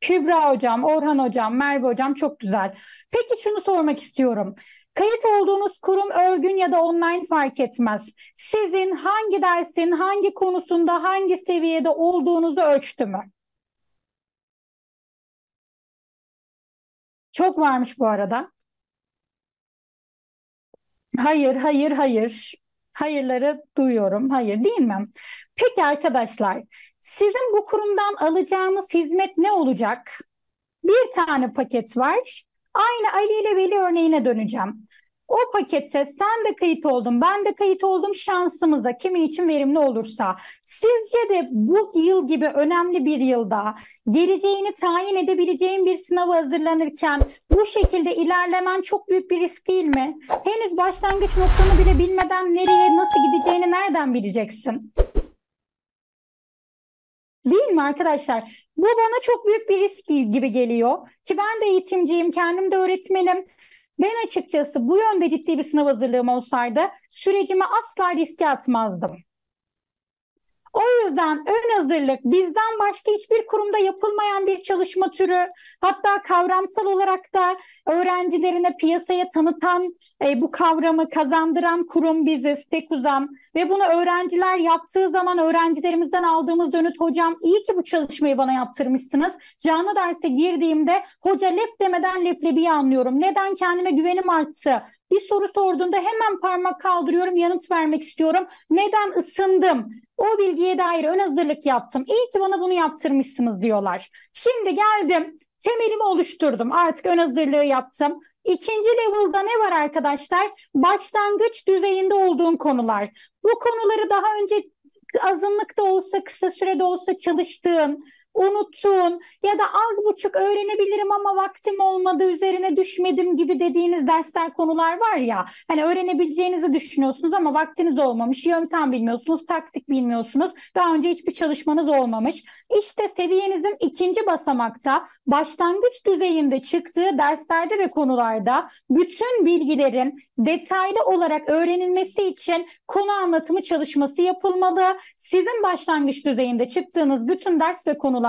Kübra Hocam, Orhan Hocam, Merve Hocam, çok güzel. Peki şunu sormak istiyorum. Kayıt olduğunuz kurum örgün ya da online fark etmez. Sizin hangi dersin, hangi konusunda, hangi seviyede olduğunuzu ölçtü mü? Çok varmış bu arada. Hayır. Hayırları duyuyorum. Hayır değil mi? Peki arkadaşlar, sizin bu kurumdan alacağınız hizmet ne olacak? Bir tane paket var. Aynı Ali ile Veli örneğine döneceğim. O pakete sen de kayıt oldun, ben de kayıt oldum şansımıza, kimin için verimli olursa. Sizce de bu yıl gibi önemli bir yılda geleceğini tayin edebileceğin bir sınava hazırlanırken bu şekilde ilerlemen çok büyük bir risk değil mi? Henüz başlangıç noktanı bile bilmeden nereye, nasıl gideceğini nereden bileceksin? Değil mi arkadaşlar? Bu bana çok büyük bir risk gibi geliyor ki ben de eğitimciyim, kendim de öğretmenim. Ben açıkçası bu yönde ciddi bir sınav hazırlığım olsaydı sürecimi asla riske atmazdım. O yüzden ön hazırlık bizden başka hiçbir kurumda yapılmayan bir çalışma türü, hatta kavramsal olarak da öğrencilerine piyasaya tanıtan, bu kavramı kazandıran kurum biziz, Tekuzem. Ve bunu öğrenciler yaptığı zaman öğrencilerimizden aldığımız dönüt, hocam iyi ki bu çalışmayı bana yaptırmışsınız. Canlı derse girdiğimde hoca lep demeden leblebiyi anlıyorum. Neden? Kendime güvenim arttı. Bir soru sorduğunda hemen parmak kaldırıyorum, yanıt vermek istiyorum. Neden? Isındım. O bilgiye dair ön hazırlık yaptım. İyi ki bana bunu yaptırmışsınız diyorlar. Şimdi geldim, temelimi oluşturdum. Artık ön hazırlığı yaptım. İkinci level'da ne var arkadaşlar? Başlangıç düzeyinde olduğun konular. Bu konuları daha önce azınlıkta olsa, kısa sürede olsa çalıştığın, unuttuğun ya da az buçuk öğrenebilirim ama vaktim olmadı, üzerine düşmedim gibi dediğiniz dersler, konular var ya, hani öğrenebileceğinizi düşünüyorsunuz ama vaktiniz olmamış, yöntem bilmiyorsunuz, taktik bilmiyorsunuz, daha önce hiçbir çalışmanız olmamış. İşte seviyenizin ikinci basamakta, başlangıç düzeyinde çıktığı derslerde ve konularda bütün bilgilerin detaylı olarak öğrenilmesi için konu anlatımı çalışması yapılmalı. Sizin başlangıç düzeyinde çıktığınız bütün ders ve konular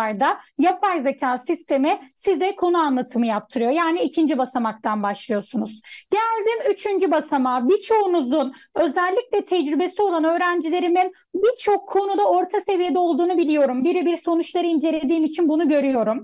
yapay zeka sistemi size konu anlatımı yaptırıyor. Yani ikinci basamaktan başlıyorsunuz. Geldim üçüncü basamağa. Birçoğunuzun, özellikle tecrübesi olan öğrencilerimin birçok konuda orta seviyede olduğunu biliyorum. Birebir sonuçları incelediğim için bunu görüyorum.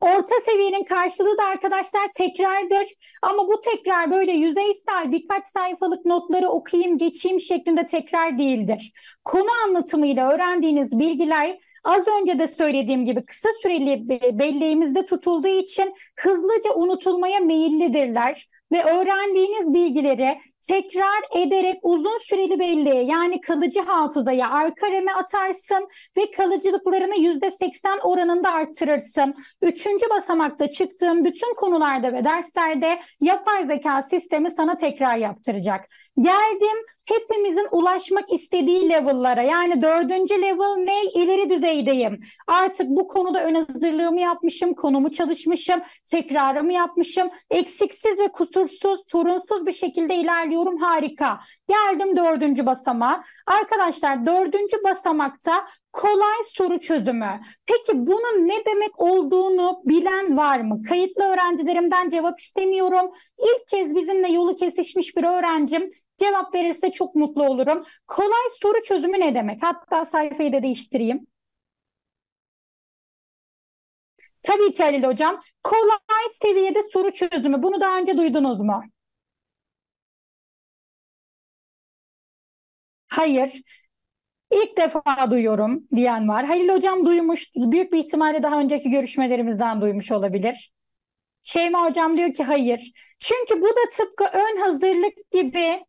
Orta seviyenin karşılığı da arkadaşlar tekrardır. Ama bu tekrar böyle yüzeysel birkaç sayfalık notları okuyayım geçeyim şeklinde tekrar değildir. Konu anlatımıyla öğrendiğiniz bilgiler, az önce de söylediğim gibi, kısa süreli belleğimizde tutulduğu için hızlıca unutulmaya meyillidirler ve öğrendiğiniz bilgileri tekrar ederek uzun süreli belleğe, yani kalıcı hafızaya, arka reme atarsın ve kalıcılıklarını %80 oranında arttırırsın. Üçüncü basamakta çıktığım bütün konularda ve derslerde yapay zeka sistemi sana tekrar yaptıracak. Geldim hepimizin ulaşmak istediği level'lara, yani dördüncü level ne? İleri düzeydeyim. Artık bu konuda ön hazırlığımı yapmışım, konumu çalışmışım, tekrarımı yapmışım. Eksiksiz ve kusursuz, sorunsuz bir şekilde ilerliyorum. Harika. Geldim dördüncü basamağa. Arkadaşlar dördüncü basamakta kolay soru çözümü. Peki bunun ne demek olduğunu bilen var mı? Kayıtlı öğrencilerimden cevap istemiyorum. İlk kez bizimle yolu kesişmiş bir öğrencim cevap verirse çok mutlu olurum. Kolay soru çözümü ne demek? Hatta sayfayı da değiştireyim. Tabii ki Halil Hocam. Kolay seviyede soru çözümü. Bunu daha önce duydunuz mu? Hayır. İlk defa duyuyorum diyen var. Halil Hocam duymuş. Büyük bir ihtimalle daha önceki görüşmelerimizden duymuş olabilir. Şeyma Hocam diyor ki hayır. Çünkü bu da tıpkı ön hazırlık gibi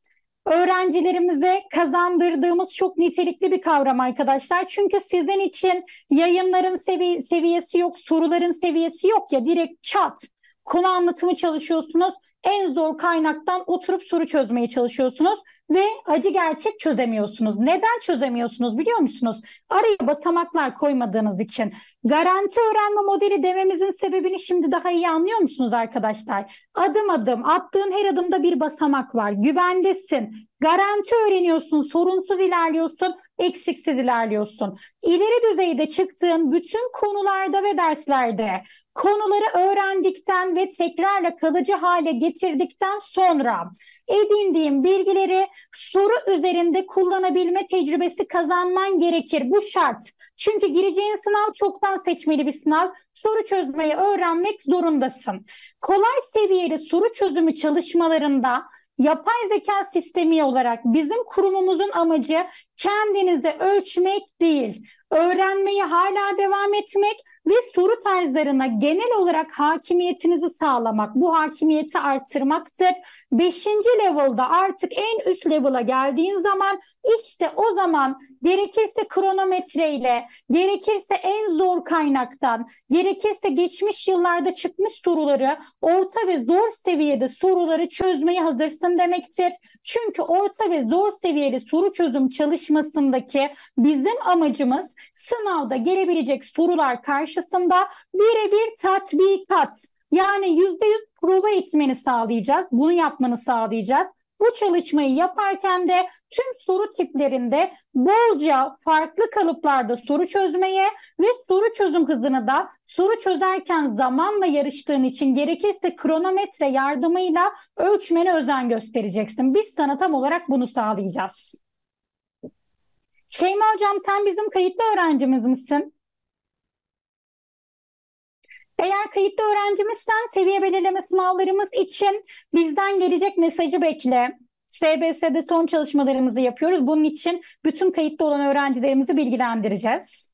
öğrencilerimize kazandırdığımız çok nitelikli bir kavram arkadaşlar. Çünkü sizin için yayınların seviyesi yok, soruların seviyesi yok ya, direkt çat konu anlatımı çalışıyorsunuz. En zor kaynaktan oturup soru çözmeye çalışıyorsunuz ve acı gerçek çözemiyorsunuz. Neden çözemiyorsunuz biliyor musunuz? Araya basamaklar koymadığınız için. Garanti öğrenme modeli dememizin sebebini şimdi daha iyi anlıyor musunuz arkadaşlar? Adım adım, attığın her adımda bir basamak var. Güvendesin. Garanti öğreniyorsun, sorunsuz ilerliyorsun, eksiksiz ilerliyorsun. İleri düzeyde çıktığın bütün konularda ve derslerde konuları öğrendikten ve tekrarla kalıcı hale getirdikten sonra edindiğin bilgileri soru üzerinde kullanabilme tecrübesi kazanman gerekir. Bu şart. Çünkü gireceğin sınav çoktan seçmeli bir sınav. Soru çözmeyi öğrenmek zorundasın. Kolay seviyeli soru çözümü çalışmalarında yapay zeka sistemi olarak bizim kurumumuzun amacı kendinizi ölçmek değil, öğrenmeyi hala devam etmek ve soru tarzlarına genel olarak hakimiyetinizi sağlamak, bu hakimiyeti arttırmaktır. Beşinci level'da, artık en üst level'a geldiğin zaman, işte o zaman gerekirse kronometreyle, gerekirse en zor kaynaktan, gerekirse geçmiş yıllarda çıkmış soruları, orta ve zor seviyede soruları çözmeye hazırsın demektir. Çünkü orta ve zor seviyeli soru çözüm çalışmasındaki bizim amacımız, sınavda gelebilecek sorular karşısında birebir tatbikat, yani %100 prova etmeni sağlayacağız, bunu yapmanı sağlayacağız. Bu çalışmayı yaparken de tüm soru tiplerinde bolca farklı kalıplarda soru çözmeye ve soru çözüm hızını da soru çözerken zamanla yarıştığın için gerekirse kronometre yardımıyla ölçmene özen göstereceksin. Biz sana tam olarak bunu sağlayacağız. Şeyma Hocam, sen bizim kayıtlı öğrencimiz misin? Eğer kayıtlı öğrencimizsen seviye belirleme sınavlarımız için bizden gelecek mesajı bekle. SBS'de son çalışmalarımızı yapıyoruz. Bunun için bütün kayıtlı olan öğrencilerimizi bilgilendireceğiz.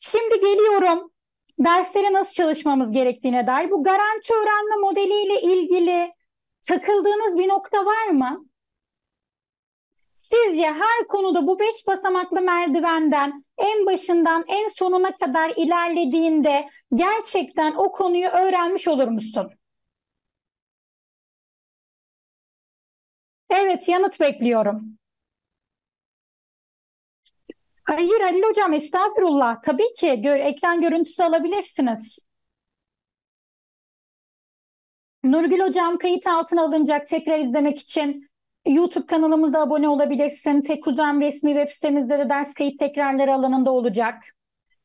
Şimdi geliyorum derslere nasıl çalışmamız gerektiğine dair. Bu garanti öğrenme modeliyle ilgili takıldığınız bir nokta var mı? Sizce her konuda bu 5 basamaklı merdivenden en başından en sonuna kadar ilerlediğinde gerçekten o konuyu öğrenmiş olur musun? Evet, yanıt bekliyorum. Hayır Halil Hocam, estağfurullah. Tabii ki ekran görüntüsü alabilirsiniz. Nurgül Hocam, kayıt altına alınacak, tekrar izlemek için YouTube kanalımıza abone olabilirsin. Tekuzem resmi web sitemizde de ders kayıt tekrarları alanında olacak.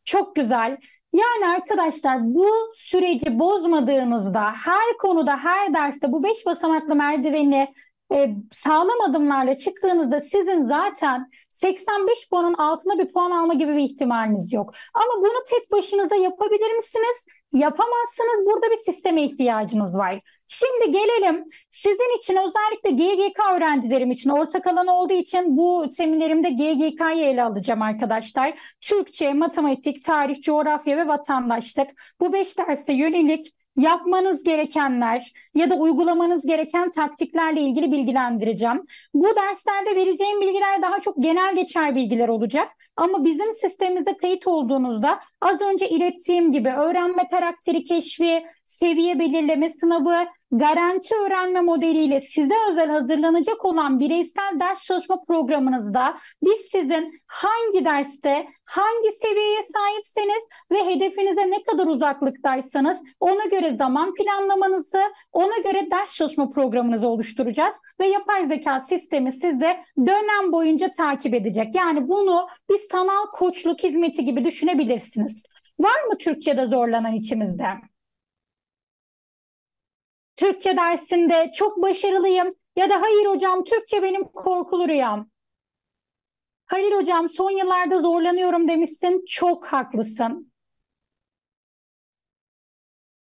Çok güzel. Yani arkadaşlar, bu süreci bozmadığımızda, her konuda, her derste bu 5 basamaklı merdiveni sağlam adımlarla çıktığınızda sizin zaten 85 puanın altında bir puan alma gibi bir ihtimaliniz yok. Ama bunu tek başınıza yapabilir misiniz? Yapamazsınız. Burada bir sisteme ihtiyacınız var. Şimdi gelelim sizin için, özellikle GYGK öğrencilerim için ortak alan olduğu için bu seminerimde GYGK'yı ele alacağım arkadaşlar. Türkçe, matematik, tarih, coğrafya ve vatandaşlık. Bu 5 derse yönelik yapmanız gerekenler ya da uygulamanız gereken taktiklerle ilgili bilgilendireceğim. Bu derslerde vereceğim bilgiler daha çok genel geçer bilgiler olacak. Ama bizim sistemimize kayıt olduğunuzda az önce ilettiğim gibi öğrenme karakteri keşfi, seviye belirleme sınavı, garanti öğrenme modeliyle size özel hazırlanacak olan bireysel ders çalışma programınızda biz sizin hangi derste hangi seviyeye sahipseniz ve hedefinize ne kadar uzaklıktaysanız ona göre zaman planlamanızı, ona göre ders çalışma programınızı oluşturacağız ve yapay zeka sistemi sizi dönem boyunca takip edecek. Yani bunu bir sanal koçluk hizmeti gibi düşünebilirsiniz. Var mı Türkçe'de zorlanan içimizde? Türkçe dersinde çok başarılıyım ya da hayır hocam, Türkçe benim korkulu rüyam. Halil Hocam, son yıllarda zorlanıyorum demişsin. Çok haklısın.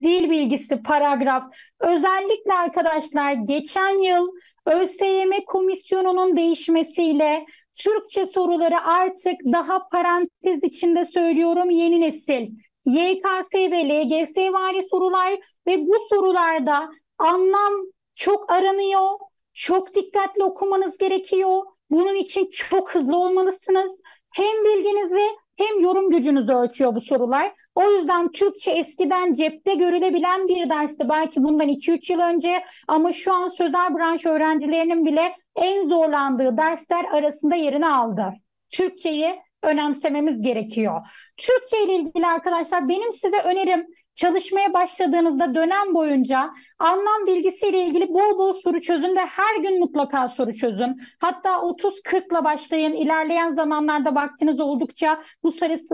Dil bilgisi, paragraf. Özellikle arkadaşlar geçen yıl ÖSYM komisyonunun değişmesiyle Türkçe soruları artık daha parantez içinde söylüyorum yeni nesil. YKS ve LGS vari sorular ve bu sorularda anlam çok aranıyor, çok dikkatli okumanız gerekiyor. Bunun için çok hızlı olmalısınız. Hem bilginizi hem yorum gücünüzü ölçüyor bu sorular. O yüzden Türkçe eskiden cepte görülebilen bir dersti belki bundan 2-3 yıl önce, ama şu an sözel branş öğrencilerinin bile en zorlandığı dersler arasında yerini aldı. Türkçeyi önemsememiz gerekiyor. Türkçe ile ilgili arkadaşlar benim size önerim, çalışmaya başladığınızda dönem boyunca anlam bilgisiyle ilgili bol bol soru çözün ve her gün mutlaka soru çözün. Hatta 30-40'la başlayın. İlerleyen zamanlarda vaktiniz oldukça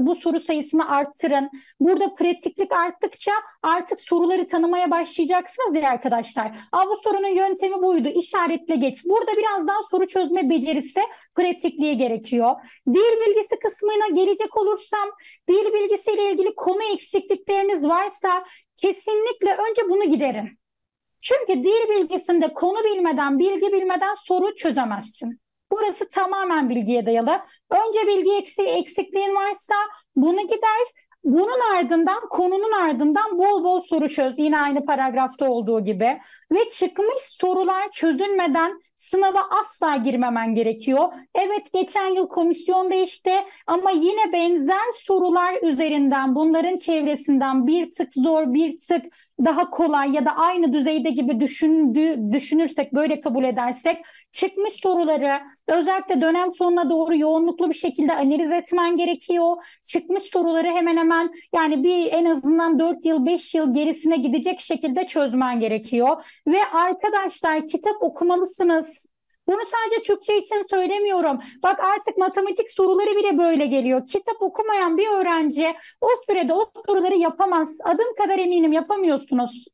bu soru sayısını arttırın. Burada pratiklik arttıkça artık soruları tanımaya başlayacaksınız ya arkadaşlar. Bu sorunun yöntemi buydu. İşaretle geç. Burada biraz daha soru çözme becerisi, pratikliği gerekiyor. Dil bilgisi kısmına gelecek olursam, dil bilgisiyle ilgili konu eksiklikleriniz varsa kesinlikle önce bunu giderin. Çünkü dil bilgisinde konu bilmeden, bilgi bilmeden soru çözemezsin. Burası tamamen bilgiye dayalı. Önce bilgi eksikliğin varsa bunu gider. Bunun ardından, konunun ardından bol bol soru çöz. Yine aynı paragrafta olduğu gibi. Ve çıkmış sorular çözülmeden sınava asla girmemen gerekiyor. Evet, geçen yıl komisyon değişti ama yine benzer sorular üzerinden, bunların çevresinden bir tık zor, bir tık daha kolay ya da aynı düzeyde gibi düşünürsek, böyle kabul edersek çıkmış soruları özellikle dönem sonuna doğru yoğunluklu bir şekilde analiz etmen gerekiyor. Çıkmış soruları hemen hemen hemen yani bir en azından 4 yıl 5 yıl gerisine gidecek şekilde çözmen gerekiyor. Ve arkadaşlar kitap okumalısınız. Bunu sadece Türkçe için söylemiyorum. Bak artık matematik soruları bile böyle geliyor. Kitap okumayan bir öğrenci o sürede o soruları yapamaz. Adım kadar eminim yapamıyorsunuz.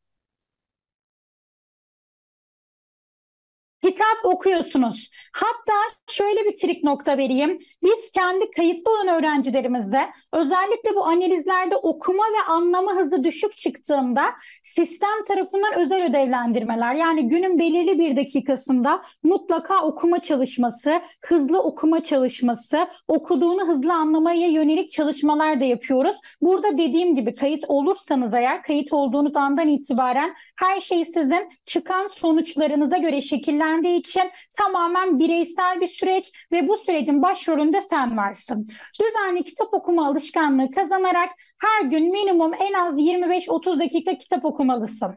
Kitap okuyorsunuz. Hatta şöyle bir trik nokta vereyim. Biz kendi kayıtlı olan öğrencilerimizde özellikle bu analizlerde okuma ve anlama hızı düşük çıktığında sistem tarafından özel ödevlendirmeler, yani günün belirli bir dakikasında mutlaka okuma çalışması, hızlı okuma çalışması, okuduğunu hızlı anlamaya yönelik çalışmalar da yapıyoruz. Burada dediğim gibi kayıt olursanız eğer, kayıt olduğunuz andan itibaren her şey sizin çıkan sonuçlarınıza göre şekillendirilmiştir. İçin tamamen bireysel bir süreç ve bu sürecin başrolünde sen varsın. Düzenli kitap okuma alışkanlığı kazanarak her gün minimum en az 25-30 dakika kitap okumalısın.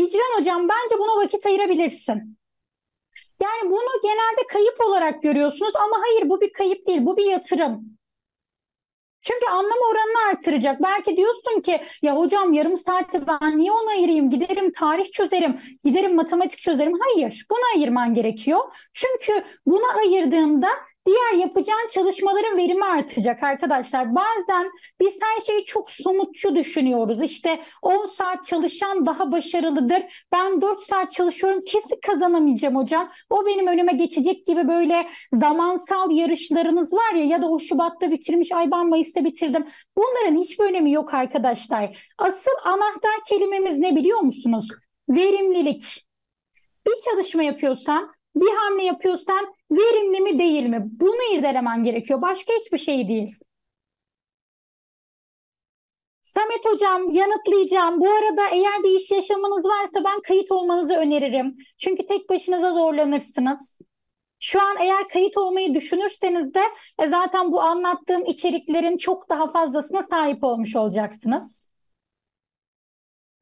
Hicran hocam bence buna vakit ayırabilirsin. Yani bunu genelde kayıp olarak görüyorsunuz ama hayır, bu bir kayıp değil, bu bir yatırım. Çünkü anlama oranını artıracak. Belki diyorsun ki ya hocam yarım saati ben niye ona ayırayım? Giderim tarih çözerim, giderim matematik çözerim. Hayır, buna ayırman gerekiyor. Çünkü buna ayırdığında diğer yapacağın çalışmaların verimi artacak arkadaşlar. Bazen biz her şeyi çok somutçu düşünüyoruz. İşte 10 saat çalışan daha başarılıdır. Ben 4 saat çalışıyorum, kesin kazanamayacağım hocam. O benim önüme geçecek gibi böyle zamansal yarışlarınız var ya, ya da o Şubat'ta bitirmiş, ay ben Mayıs'ta bitirdim. Bunların hiçbir önemi yok arkadaşlar. Asıl anahtar kelimemiz ne biliyor musunuz? Verimlilik. Bir çalışma yapıyorsan, bir hamle yapıyorsan verimli mi değil mi? Bunu irdelemen gerekiyor. Başka hiçbir şey değil. Samet hocam yanıtlayacağım. Bu arada eğer bir iş yaşamınız varsa ben kayıt olmanızı öneririm. Çünkü tek başınıza zorlanırsınız. Şu an eğer kayıt olmayı düşünürseniz de zaten bu anlattığım içeriklerin çok daha fazlasına sahip olmuş olacaksınız.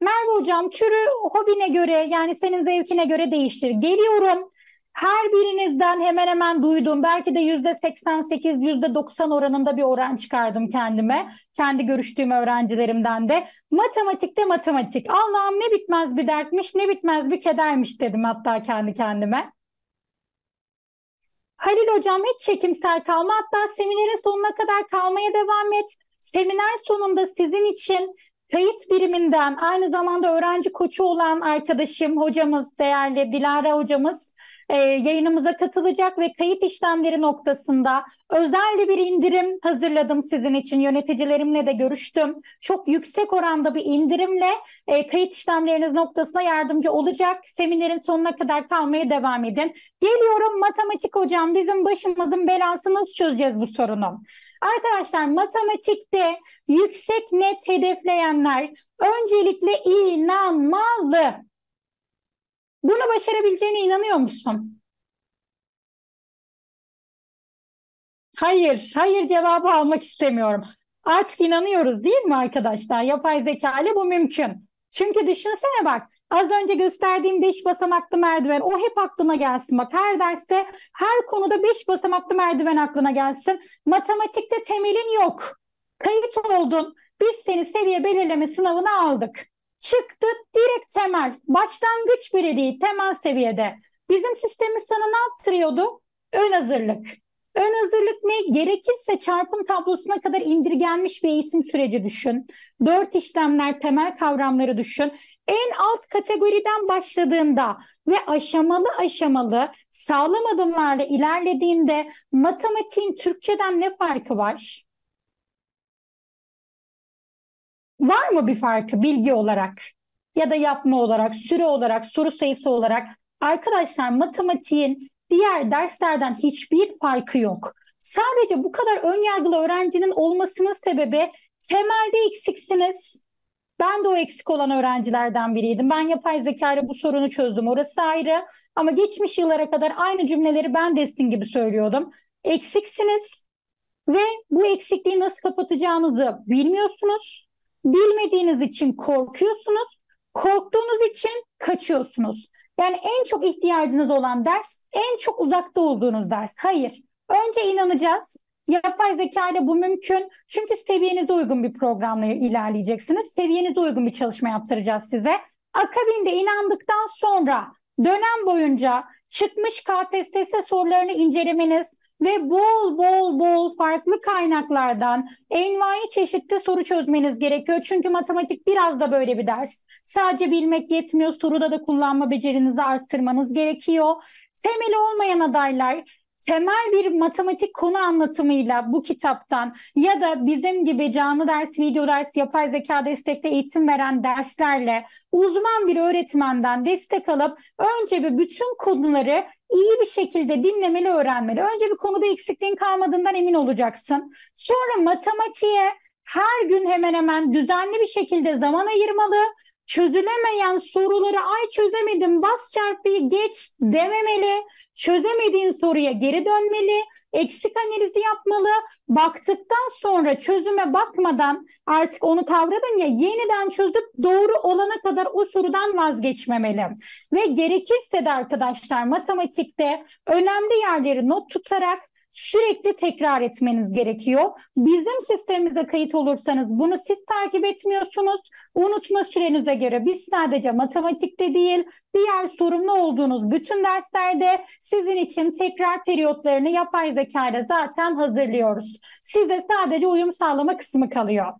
Merve hocam türü hobine göre, yani senin zevkine göre değişir. Geliyorum. Her birinizden hemen hemen duydum. Belki de %88, %90 oranında bir oran çıkardım kendime. Kendi görüştüğüm öğrencilerimden de. Matematikte matematik. Allah'ım ne bitmez bir dertmiş, ne bitmez bir kedermiş dedim hatta kendi kendime. Halil hocam hiç çekimsel kalma. Hatta seminerin sonuna kadar kalmaya devam et. Seminer sonunda sizin için kayıt biriminden aynı zamanda öğrenci koçu olan arkadaşım, hocamız, değerli Dilara hocamız yayınımıza katılacak ve kayıt işlemleri noktasında özel bir indirim hazırladım sizin için. Yöneticilerimle de görüştüm. Çok yüksek oranda bir indirimle kayıt işlemleriniz noktasına yardımcı olacak. Seminerin sonuna kadar kalmaya devam edin. Geliyorum matematik hocam, bizim başımızın belasını nasıl çözeceğiz bu sorunu? Arkadaşlar matematikte yüksek net hedefleyenler öncelikle inanmalı. Bunu başarabileceğine inanıyor musun? Hayır, hayır cevabı almak istemiyorum. Artık inanıyoruz değil mi arkadaşlar? Yapay zeka ile bu mümkün. Çünkü düşünsene bak, az önce gösterdiğim 5 basamaklı merdiven, o hep aklına gelsin. Bak her derste, her konuda 5 basamaklı merdiven aklına gelsin. Matematikte temelin yok. Kayıt oldun, biz seni seviye belirleme sınavına aldık. Çıktı direkt temel, başlangıç bile değil, temel seviyede. Bizim sistemimiz sana ne yaptırıyordu? Ön hazırlık. Ön hazırlık ne? Gerekirse çarpım tablosuna kadar indirgenmiş bir eğitim süreci düşün. 4 işlemler, temel kavramları düşün. En alt kategoriden başladığında ve aşamalı aşamalı sağlam adımlarla ilerlediğinde matematiğin Türkçeden ne farkı var? Var mı bir farkı bilgi olarak ya da yapma olarak, süre olarak, soru sayısı olarak? Arkadaşlar matematiğin diğer derslerden hiçbir farkı yok. Sadece bu kadar önyargılı öğrencinin olmasının sebebi temelde eksiksiniz. Ben de o eksik olan öğrencilerden biriydim. Ben yapay zeka ile bu sorunu çözdüm. Orası ayrı ama geçmiş yıllara kadar aynı cümleleri ben de sizin gibi söylüyordum. Eksiksiniz ve bu eksikliği nasıl kapatacağınızı bilmiyorsunuz. Bilmediğiniz için korkuyorsunuz, korktuğunuz için kaçıyorsunuz. Yani en çok ihtiyacınız olan ders, en çok uzakta olduğunuz ders. Hayır, önce inanacağız, Yapay zeka ile bu mümkün. Çünkü seviyenize uygun bir programla ilerleyeceksiniz. Seviyenize uygun bir çalışma yaptıracağız size. Akabinde inandıktan sonra dönem boyunca çıkmış KPSS sorularını incelemeniz ve bol farklı kaynaklardan envai çeşitli soru çözmeniz gerekiyor. Çünkü matematik biraz da böyle bir ders. Sadece bilmek yetmiyor. Soruda da kullanma becerinizi arttırmanız gerekiyor. Temeli olmayan adaylar temel bir matematik konu anlatımıyla bu kitaptan ya da bizim gibi canlı ders, video ders, yapay zeka destekte eğitim veren derslerle uzman bir öğretmenden destek alıp önce bir bütün konuları iyi bir şekilde dinlemeli, öğrenmeli. Önce bir konuda eksikliğin kalmadığından emin olacaksın. Sonra matematiğe her gün hemen hemen düzenli bir şekilde zaman ayırmalı. Çözülemeyen soruları "ay çözemedim, bas çarpıyı geç" dememeli. Çözemediğin soruya geri dönmeli. Eksik analizi yapmalı. Baktıktan sonra çözüme bakmadan, artık onu kavradın ya, yeniden çözüp doğru olana kadar o sorudan vazgeçmemeli. Ve gerekirse de arkadaşlar matematikte önemli yerleri not tutarak sürekli tekrar etmeniz gerekiyor. Bizim sistemimize kayıt olursanız bunu siz takip etmiyorsunuz. Unutma sürenize göre biz sadece matematikte değil, diğer sorumlu olduğunuz bütün derslerde sizin için tekrar periyotlarını yapay zeka ile zaten hazırlıyoruz. Size sadece uyum sağlama kısmı kalıyor.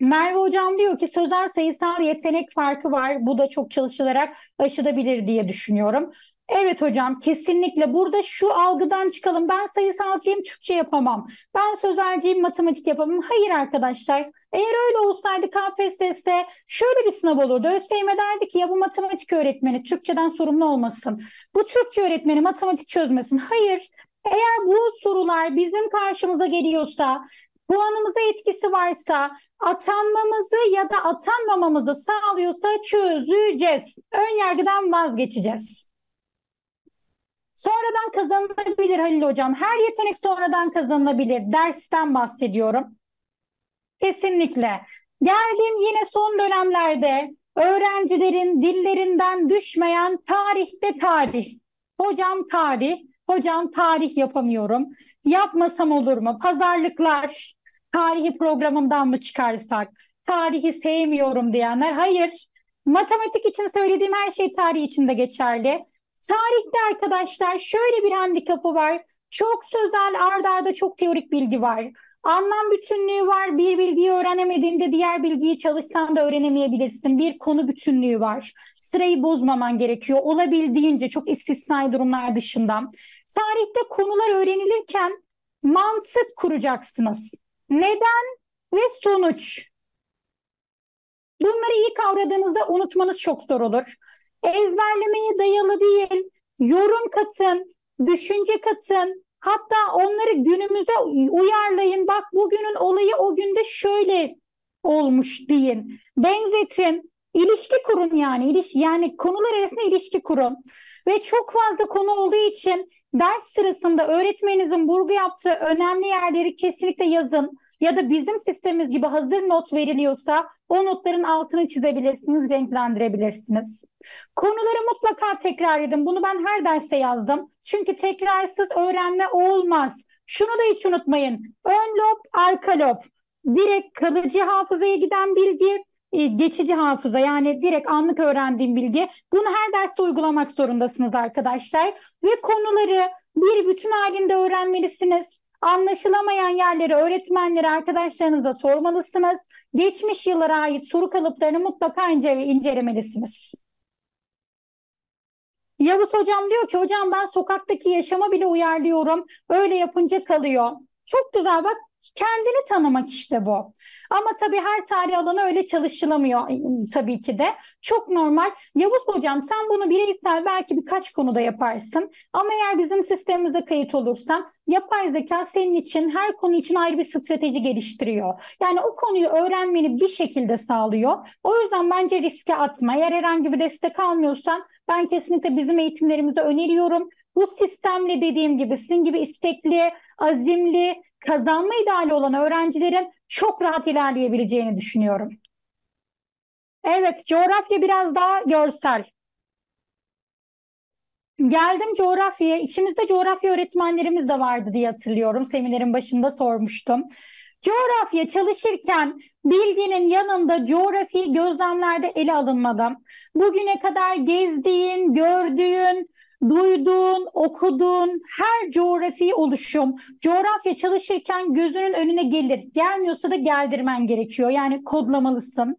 Merve Hocam diyor ki sözel sayısal yetenek farkı var. Bu da çok çalışılarak aşılabilir diye düşünüyorum. Evet hocam, kesinlikle burada şu algıdan çıkalım. Ben sayısalcıyım, Türkçe yapamam. Ben sözelciyim, matematik yapamam. Hayır arkadaşlar. Eğer öyle olsaydı KPSS şöyle bir sınav olurdu. ÖSYM derdi ki ya bu matematik öğretmeni Türkçeden sorumlu olmasın, bu Türkçe öğretmeni matematik çözmesin. Hayır. Eğer bu sorular bizim karşımıza geliyorsa, puanımıza etkisi varsa, atanmamızı ya da atanmamamızı sağlıyorsa çözeceğiz. Ön yargıdan vazgeçeceğiz. Sonradan kazanılabilir Halil Hocam. Her yetenek sonradan kazanılabilir. Dersten bahsediyorum. Kesinlikle. Geldim yine son dönemlerde öğrencilerin dillerinden düşmeyen tarihte tarih. Hocam tarih, hocam tarih yapamıyorum. Yapmasam olur mu? Pazarlıklar, tarihi programımdan mı çıkarsak? Tarihi sevmiyorum diyenler. Hayır. Matematik için söylediğim her şey tarih için de geçerli. Tarihte arkadaşlar şöyle bir handikapı var. Çok sözel, ardarda çok teorik bilgi var. Anlam bütünlüğü var. Bir bilgiyi öğrenemediğinde diğer bilgiyi çalışsan da öğrenemeyebilirsin. Bir konu bütünlüğü var. Sırayı bozmaman gerekiyor. Olabildiğince, çok istisnai durumlar dışında. Tarihte konular öğrenilirken mantık kuracaksınız. Neden ve sonuç. Bunları iyi kavradığınızda unutmanız çok zor olur. Ezberlemeye dayalı değil, yorum katın, düşünce katın, hatta onları günümüze uyarlayın. Bak bugünün olayı o günde şöyle olmuş deyin, benzetin, ilişki kurun yani. Yani konular arasında ilişki kurun. Ve çok fazla konu olduğu için ders sırasında öğretmeninizin vurgu yaptığı önemli yerleri kesinlikle yazın. Ya da bizim sistemimiz gibi hazır not veriliyorsa o notların altını çizebilirsiniz, renklendirebilirsiniz. Konuları mutlaka tekrar edin. Bunu ben her derste yazdım. Çünkü tekrarsız öğrenme olmaz. Şunu da hiç unutmayın. Ön lob, arka lob. Direkt kalıcı hafızaya giden bilgi, geçici hafıza, yani direkt anlık öğrendiğim bilgi. Bunu her derste uygulamak zorundasınız arkadaşlar. Ve konuları bir bütün halinde öğrenmelisiniz. Anlaşılamayan yerleri öğretmenlere, arkadaşlarınıza sormalısınız. Geçmiş yıllara ait soru kalıplarını mutlaka incelemelisiniz. Yavuz Hocam diyor ki hocam ben sokaktaki yaşama bile uyarlıyorum. Öyle yapınca kalıyor. Çok güzel, bak kendini tanımak işte bu. Ama tabii her tarih alanı öyle çalışılamıyor tabii ki de. Çok normal. Yavuz Hocam sen bunu bireysel belki birkaç konuda yaparsın. Ama eğer bizim sistemimize kayıt olursan yapay zeka senin için her konu için ayrı bir strateji geliştiriyor. Yani o konuyu öğrenmeni bir şekilde sağlıyor. O yüzden bence riske atma. Eğer herhangi bir destek almıyorsan ben kesinlikle bizim eğitimlerimizi öneriyorum. Bu sistemle dediğim gibi sizin gibi istekli, azimli, kazanma ideali olan öğrencilerin çok rahat ilerleyebileceğini düşünüyorum. Evet, coğrafya biraz daha görsel. Geldim coğrafyaya. İçimizde coğrafya öğretmenlerimiz de vardı diye hatırlıyorum. Seminerin başında sormuştum. Coğrafya çalışırken bilginin yanında coğrafi gözlemlerde ele alınmadan bugüne kadar gezdiğin, gördüğün, duyduğun, okuduğun her coğrafi oluşum, coğrafya çalışırken gözünün önüne gelir. Gelmiyorsa da geldirmen gerekiyor. Yani kodlamalısın.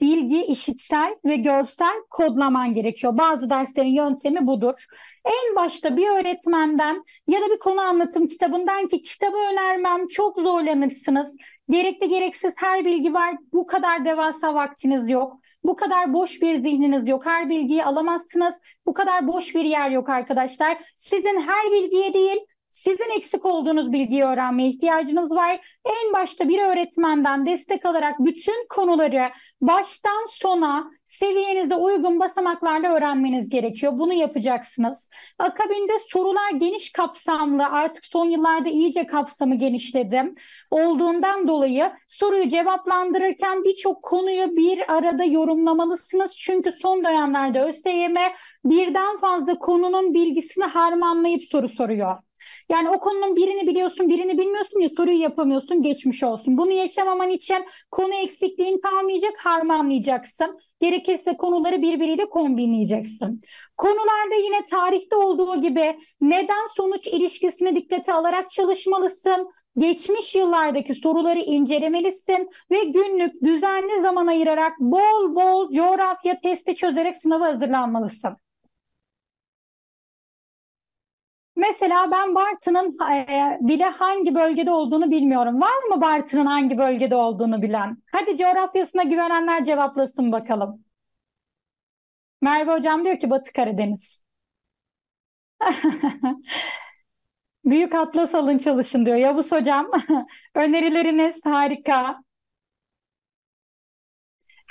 Bilgi, işitsel ve görsel kodlaman gerekiyor. Bazı derslerin yöntemi budur. En başta bir öğretmenden ya da bir konu anlatım kitabından ki kitabı önermem, çok zorlanırsınız. Gerekli gereksiz her bilgi var. Bu kadar devasa vaktiniz yok. Bu kadar boş bir zihniniz yok. Her bilgiyi alamazsınız. Bu kadar boş bir yer yok arkadaşlar. Sizin her bilgiye değil, sizin eksik olduğunuz bilgiyi öğrenmeye ihtiyacınız var. En başta bir öğretmenden destek alarak bütün konuları baştan sona seviyenize uygun basamaklarla öğrenmeniz gerekiyor. Bunu yapacaksınız. Akabinde sorular geniş kapsamlı, artık son yıllarda iyice kapsamı genişledi olduğundan dolayı soruyu cevaplandırırken birçok konuyu bir arada yorumlamalısınız. Çünkü son dönemlerde ÖSYM birden fazla konunun bilgisini harmanlayıp soru soruyor. Yani o konunun birini biliyorsun, birini bilmiyorsun ya, soruyu yapamıyorsun, geçmiş olsun. Bunu yaşamaman için konu eksikliğin kalmayacak, harmanlayacaksın. Gerekirse konuları birbiriyle kombinleyeceksin. Konularda yine tarihte olduğu gibi neden sonuç ilişkisini dikkate alarak çalışmalısın. Geçmiş yıllardaki soruları incelemelisin ve günlük düzenli zaman ayırarak bol bol coğrafya testi çözerek sınava hazırlanmalısın. Mesela ben Bartın'ın bile hangi bölgede olduğunu bilmiyorum. Var mı Bartın'ın hangi bölgede olduğunu bilen? Hadi coğrafyasına güvenenler cevaplasın bakalım. Merve Hocam diyor ki Batı Karadeniz. Büyük Atlas alın çalışın diyor. Yavuz Hocam önerileriniz harika.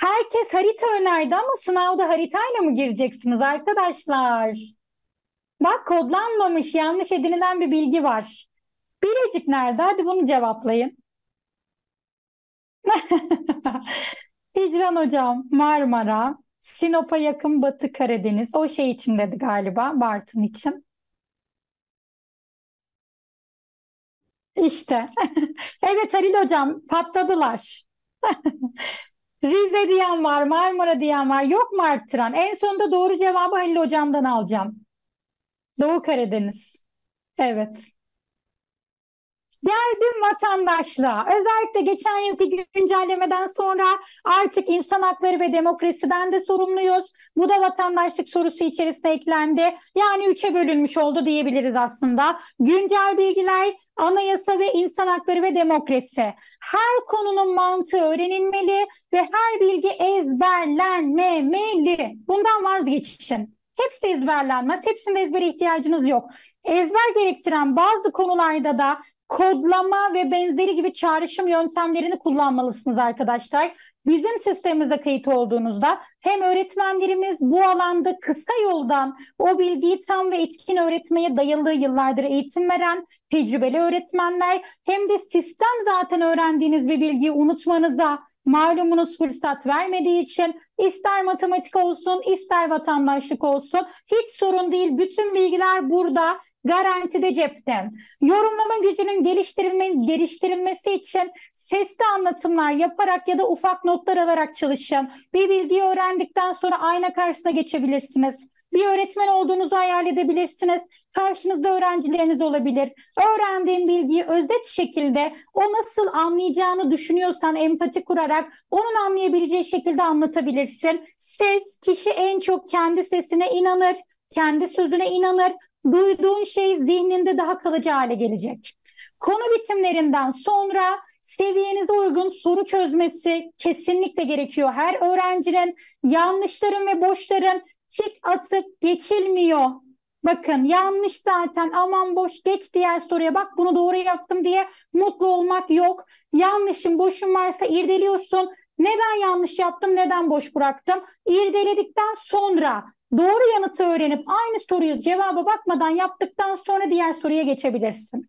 Herkes harita önerdi ama sınavda haritayla mı gireceksiniz arkadaşlar? Bak kodlanmamış yanlış edinilen bir bilgi var. Bilecik nerede? Hadi bunu cevaplayın. Hicran Hocam Marmara, Sinop'a yakın Batı Karadeniz. O şey için dedi galiba, Bartın için. İşte. Evet Halil Hocam patladılar. Rize diyen var, Marmara diyen var. Yok mu arttıran? En sonunda doğru cevabı Halil Hocam'dan alacağım. Doğu Karadeniz. Evet. Geldim vatandaşlığa. Özellikle geçen yılki güncellemeden sonra artık insan hakları ve demokrasiden de sorumluyuz. Bu da vatandaşlık sorusu içerisine eklendi. Yani 3'e bölünmüş oldu diyebiliriz aslında. Güncel bilgiler, anayasa ve insan hakları ve demokrasi. Her konunun mantığı öğrenilmeli ve her bilgi ezberlenmemeli. Bundan vazgeçin. Hepsi ezberlenmez. Hepsinde ezbere ihtiyacınız yok. Ezber gerektiren bazı konularda da kodlama ve benzeri gibi çağrışım yöntemlerini kullanmalısınız arkadaşlar. Bizim sistemimize kayıt olduğunuzda hem öğretmenlerimiz bu alanda kısa yoldan o bilgiyi tam ve etkin öğretmeye dayalı yıllardır eğitim veren tecrübeli öğretmenler hem de sistem zaten öğrendiğiniz bir bilgiyi unutmanıza malumunuz fırsat vermediği için ister matematik olsun ister vatandaşlık olsun hiç sorun değil. Bütün bilgiler burada garantide cepte. Yorumlama gücünün geliştirilmesi için sesli anlatımlar yaparak ya da ufak notlar alarak çalışın. Bir bilgiyi öğrendikten sonra ayna karşısına geçebilirsiniz. Bir öğretmen olduğunuzu hayal edebilirsiniz. Karşınızda öğrencileriniz olabilir. Öğrendiğin bilgiyi özet şekilde o nasıl anlayacağını düşünüyorsan empati kurarak onun anlayabileceği şekilde anlatabilirsin. Ses, kişi en çok kendi sesine inanır, kendi sözüne inanır. Duyduğun şey zihninde daha kalıcı hale gelecek. Konu bitimlerinden sonra seviyenize uygun soru çözmesi kesinlikle gerekiyor. Her öğrencinin yanlışların ve boşların tik atıp geçilmiyor. Bakın yanlış zaten aman boş geç diğer soruya bak bunu doğru yaptım diye mutlu olmak yok. Yanlışın boşun varsa irdeliyorsun. Neden yanlış yaptım, neden boş bıraktım? İrdeledikten sonra doğru yanıtı öğrenip aynı soruyu cevaba bakmadan yaptıktan sonra diğer soruya geçebilirsin.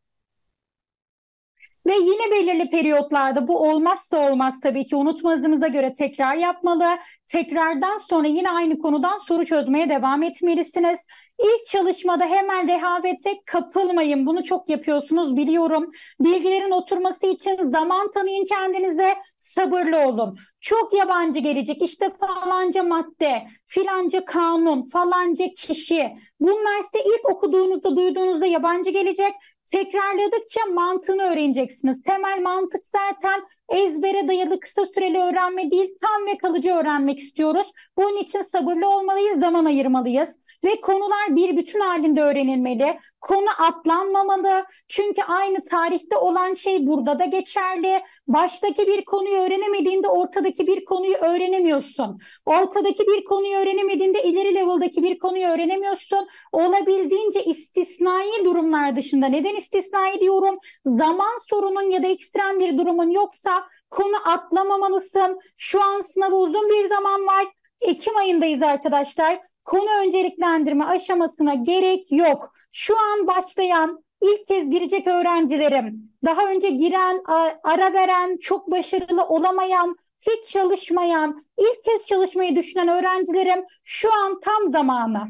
Ve yine belirli periyotlarda bu olmazsa olmaz tabii ki unutmazınıza göre tekrar yapmalı. Tekrardan sonra yine aynı konudan soru çözmeye devam etmelisiniz. İlk çalışmada hemen rehavete kapılmayın. Bunu çok yapıyorsunuz biliyorum. Bilgilerin oturması için zaman tanıyın kendinize, sabırlı olun. Çok yabancı gelecek. İşte falanca madde, filanca kanun, falanca kişi. Bunlar size ilk okuduğunuzda, duyduğunuzda yabancı gelecek. Tekrarladıkça mantığını öğreneceksiniz. Temel mantık zaten ezbere dayalı kısa süreli öğrenme değil, tam ve kalıcı öğrenmek istiyoruz. Bunun için sabırlı olmalıyız, zaman ayırmalıyız ve konular bir bütün halinde öğrenilmeli. Konu atlanmamalı çünkü aynı tarihte olan şey burada da geçerli. Baştaki bir konuyu öğrenemediğinde ortadaki bir konuyu öğrenemiyorsun. Ortadaki bir konuyu öğrenemediğinde ileri level'daki bir konuyu öğrenemiyorsun. Olabildiğince istisnai durumlar dışında, neden istisnai diyorum? Zaman sorunun ya da ekstrem bir durumun yoksa konu atlamamalısın. Şu an sınava uzun bir zaman var. Ekim ayındayız arkadaşlar. Konu önceliklendirme aşamasına gerek yok. Şu an başlayan, ilk kez girecek öğrencilerim, daha önce giren, ara veren, çok başarılı olamayan, hiç çalışmayan, ilk kez çalışmayı düşünen öğrencilerim, şu an tam zamanı.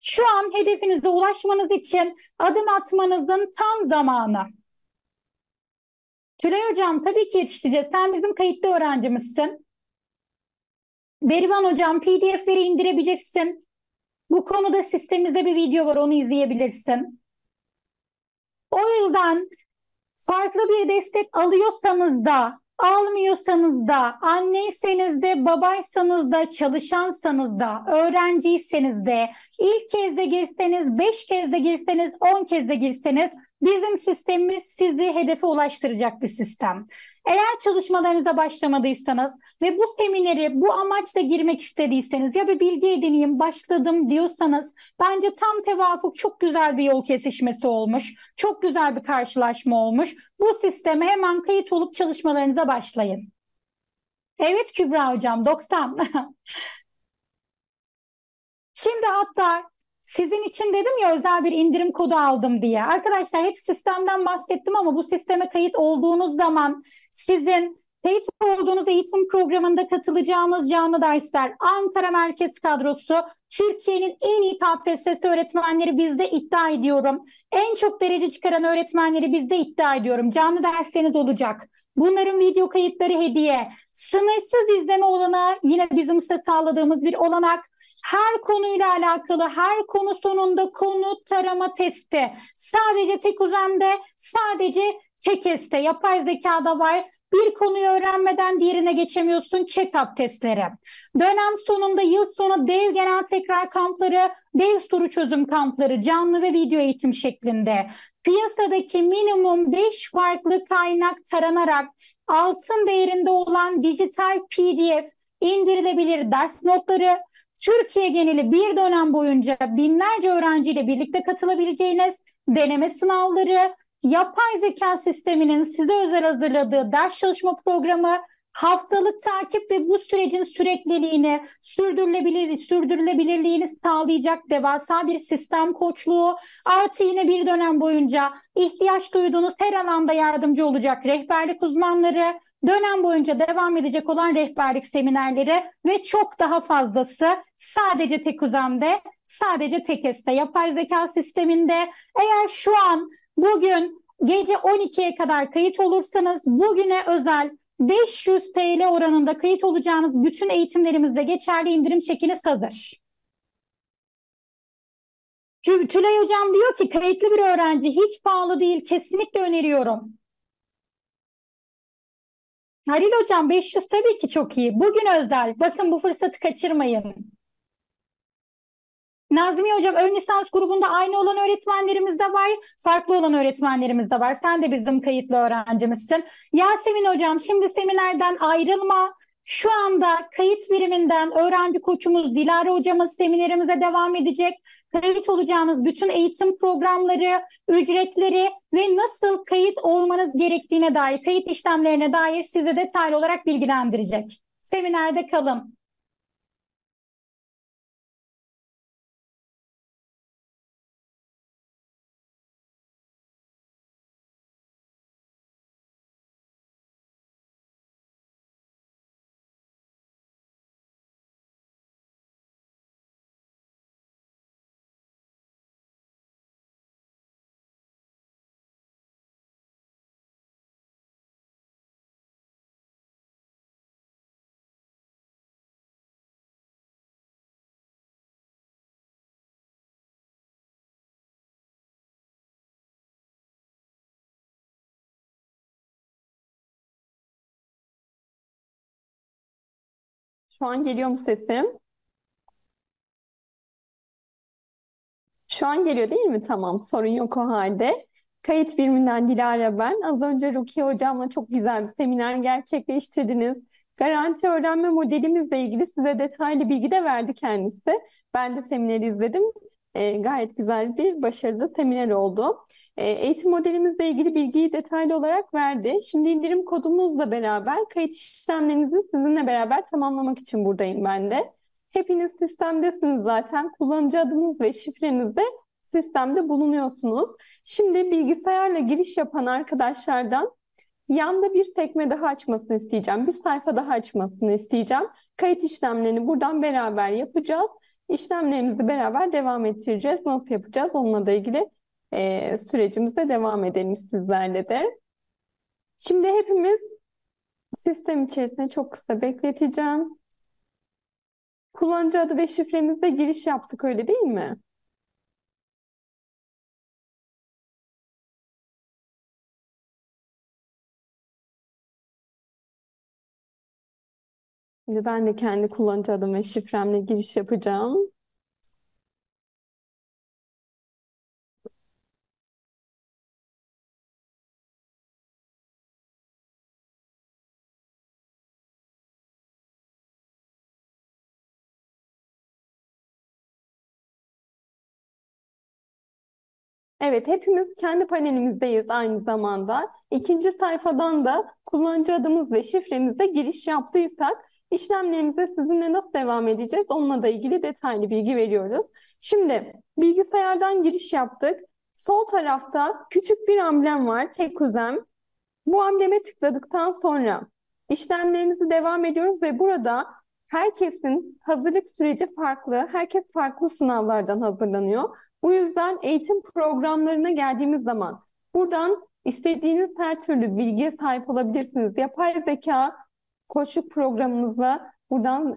Şu an hedefinize ulaşmanız için adım atmanızın tam zamanı. Tülay Hocam, tabii ki yetişeceğiz. Sen bizim kayıtlı öğrencimizsin. Berivan Hocam, PDF'leri indirebilirsin. Bu konuda sistemimizde bir video var, onu izleyebilirsin. O yüzden farklı bir destek alıyorsanız da, almıyorsanız da, anneyseniz de, babaysanız da, çalışansanız da, öğrenciyseniz de, ilk kez de girseniz, 5 kez de girseniz, 10 kez de girseniz, bizim sistemimiz sizi hedefe ulaştıracak bir sistem. Eğer çalışmalarınıza başlamadıysanız ve bu semineri bu amaçla girmek istediyseniz, ya bir bilgi edineyim, başladım diyorsanız, bence tam tevafuk çok güzel bir yol kesişmesi olmuş. Çok güzel bir karşılaşma olmuş. Bu sisteme hemen kayıt olup çalışmalarınıza başlayın. Evet Kübra Hocam, 90. Şimdi hatta sizin için dedim ya, özel bir indirim kodu aldım diye. Arkadaşlar hep sistemden bahsettim ama bu sisteme kayıt olduğunuz zaman sizin kayıt olduğunuz eğitim programında katılacağınız canlı dersler, Ankara Merkez Kadrosu, Türkiye'nin en iyi KPSS öğretmenleri bizde, iddia ediyorum. En çok derece çıkaran öğretmenleri bizde, iddia ediyorum. Canlı dersleriniz olacak. Bunların video kayıtları hediye. Sınırsız izleme olanağı yine bizim size sağladığımız bir olanak. Her konuyla alakalı, her konu sonunda konu tarama testi. Sadece Tekuzem'de, sadece Tekes'te, yapay zekada var. Bir konuyu öğrenmeden diğerine geçemiyorsun, check-up testleri. Dönem sonunda, yıl sonu dev genel tekrar kampları, dev soru çözüm kampları, canlı ve video eğitim şeklinde. Piyasadaki minimum 5 farklı kaynak taranarak altın değerinde olan dijital PDF, indirilebilir ders notları, Türkiye geneli bir dönem boyunca binlerce öğrenciyle birlikte katılabileceğiniz deneme sınavları, yapay zeka sisteminin size özel hazırladığı ders çalışma programı, haftalık takip ve bu sürecin sürekliliğini, sürdürülebilirliğini sağlayacak devasa bir sistem koçluğu, artı yine bir dönem boyunca ihtiyaç duyduğunuz her alanda yardımcı olacak rehberlik uzmanları, dönem boyunca devam edecek olan rehberlik seminerleri ve çok daha fazlası sadece Tekuzem'de, sadece Tekes'te, yapay zeka sisteminde. Eğer şu an bugün gece 12'ye kadar kayıt olursanız, bugüne özel 500 TL oranında kayıt olacağınız bütün eğitimlerimizde geçerli indirim çekiniz hazır. Tülay Hocam diyor ki kayıtlı bir öğrenci, hiç pahalı değil, kesinlikle öneriyorum. Halil Hocam, 500 tabii ki çok iyi. Bugün özel, bakın bu fırsatı kaçırmayın. Nazmi Hocam, ön lisans grubunda aynı olan öğretmenlerimiz de var, farklı olan öğretmenlerimiz de var. Sen de bizim kayıtlı öğrencimizsin. Yasemin Hocam, şimdi seminerden ayrılma. Şu anda kayıt biriminden öğrenci koçumuz Dilara Hocamız seminerimize devam edecek. Kayıt olacağınız bütün eğitim programları, ücretleri ve nasıl kayıt olmanız gerektiğine dair, kayıt işlemlerine dair size detaylı olarak bilgilendirecek. Seminerde kalın. Şu an geliyor mu sesim? Şu an geliyor değil mi? Tamam, sorun yok o halde. Kayıt biriminden Dilara ben. Az önce Rukiye Hocam'la çok güzel bir seminer gerçekleştirdiniz. Garanti öğrenme modelimizle ilgili size detaylı bilgi de verdi kendisi. Ben de semineri izledim. Gayet güzel bir başarılı seminer oldu. Eğitim modelimizle ilgili bilgiyi detaylı olarak verdi. Şimdi indirim kodumuzla beraber kayıt işlemlerinizi sizinle beraber tamamlamak için buradayım ben de. Hepiniz sistemdesiniz zaten. Kullanıcı adınız ve şifreniz de sistemde bulunuyorsunuz. Şimdi bilgisayarla giriş yapan arkadaşlardan yanda bir sekme daha açmasını isteyeceğim. Bir sayfa daha açmasını isteyeceğim. Kayıt işlemlerini buradan beraber yapacağız. İşlemlerimizi beraber devam ettireceğiz. Nasıl yapacağız? Onunla da ilgili sürecimize devam edelim sizlerle de. Şimdi hepimiz sistem içerisinde çok kısa bekleteceğim. Kullanıcı adı ve şifremizle giriş yaptık, öyle değil mi? Şimdi ben de kendi kullanıcı adım ve şifremle giriş yapacağım. Evet, hepimiz kendi panelimizdeyiz aynı zamanda. İkinci sayfadan da kullanıcı adımız ve şifremizle giriş yaptıysak işlemlerimize sizinle nasıl devam edeceğiz onunla da ilgili detaylı bilgi veriyoruz. Şimdi bilgisayardan giriş yaptık. Sol tarafta küçük bir amblem var, Tekuzem. Bu ambleme tıkladıktan sonra işlemlerimizi devam ediyoruz ve burada herkesin hazırlık süreci farklı. Herkes farklı sınavlardan hazırlanıyor. Bu yüzden eğitim programlarına geldiğimiz zaman buradan istediğiniz her türlü bilgiye sahip olabilirsiniz. Yapay zeka koçluk programımıza buradan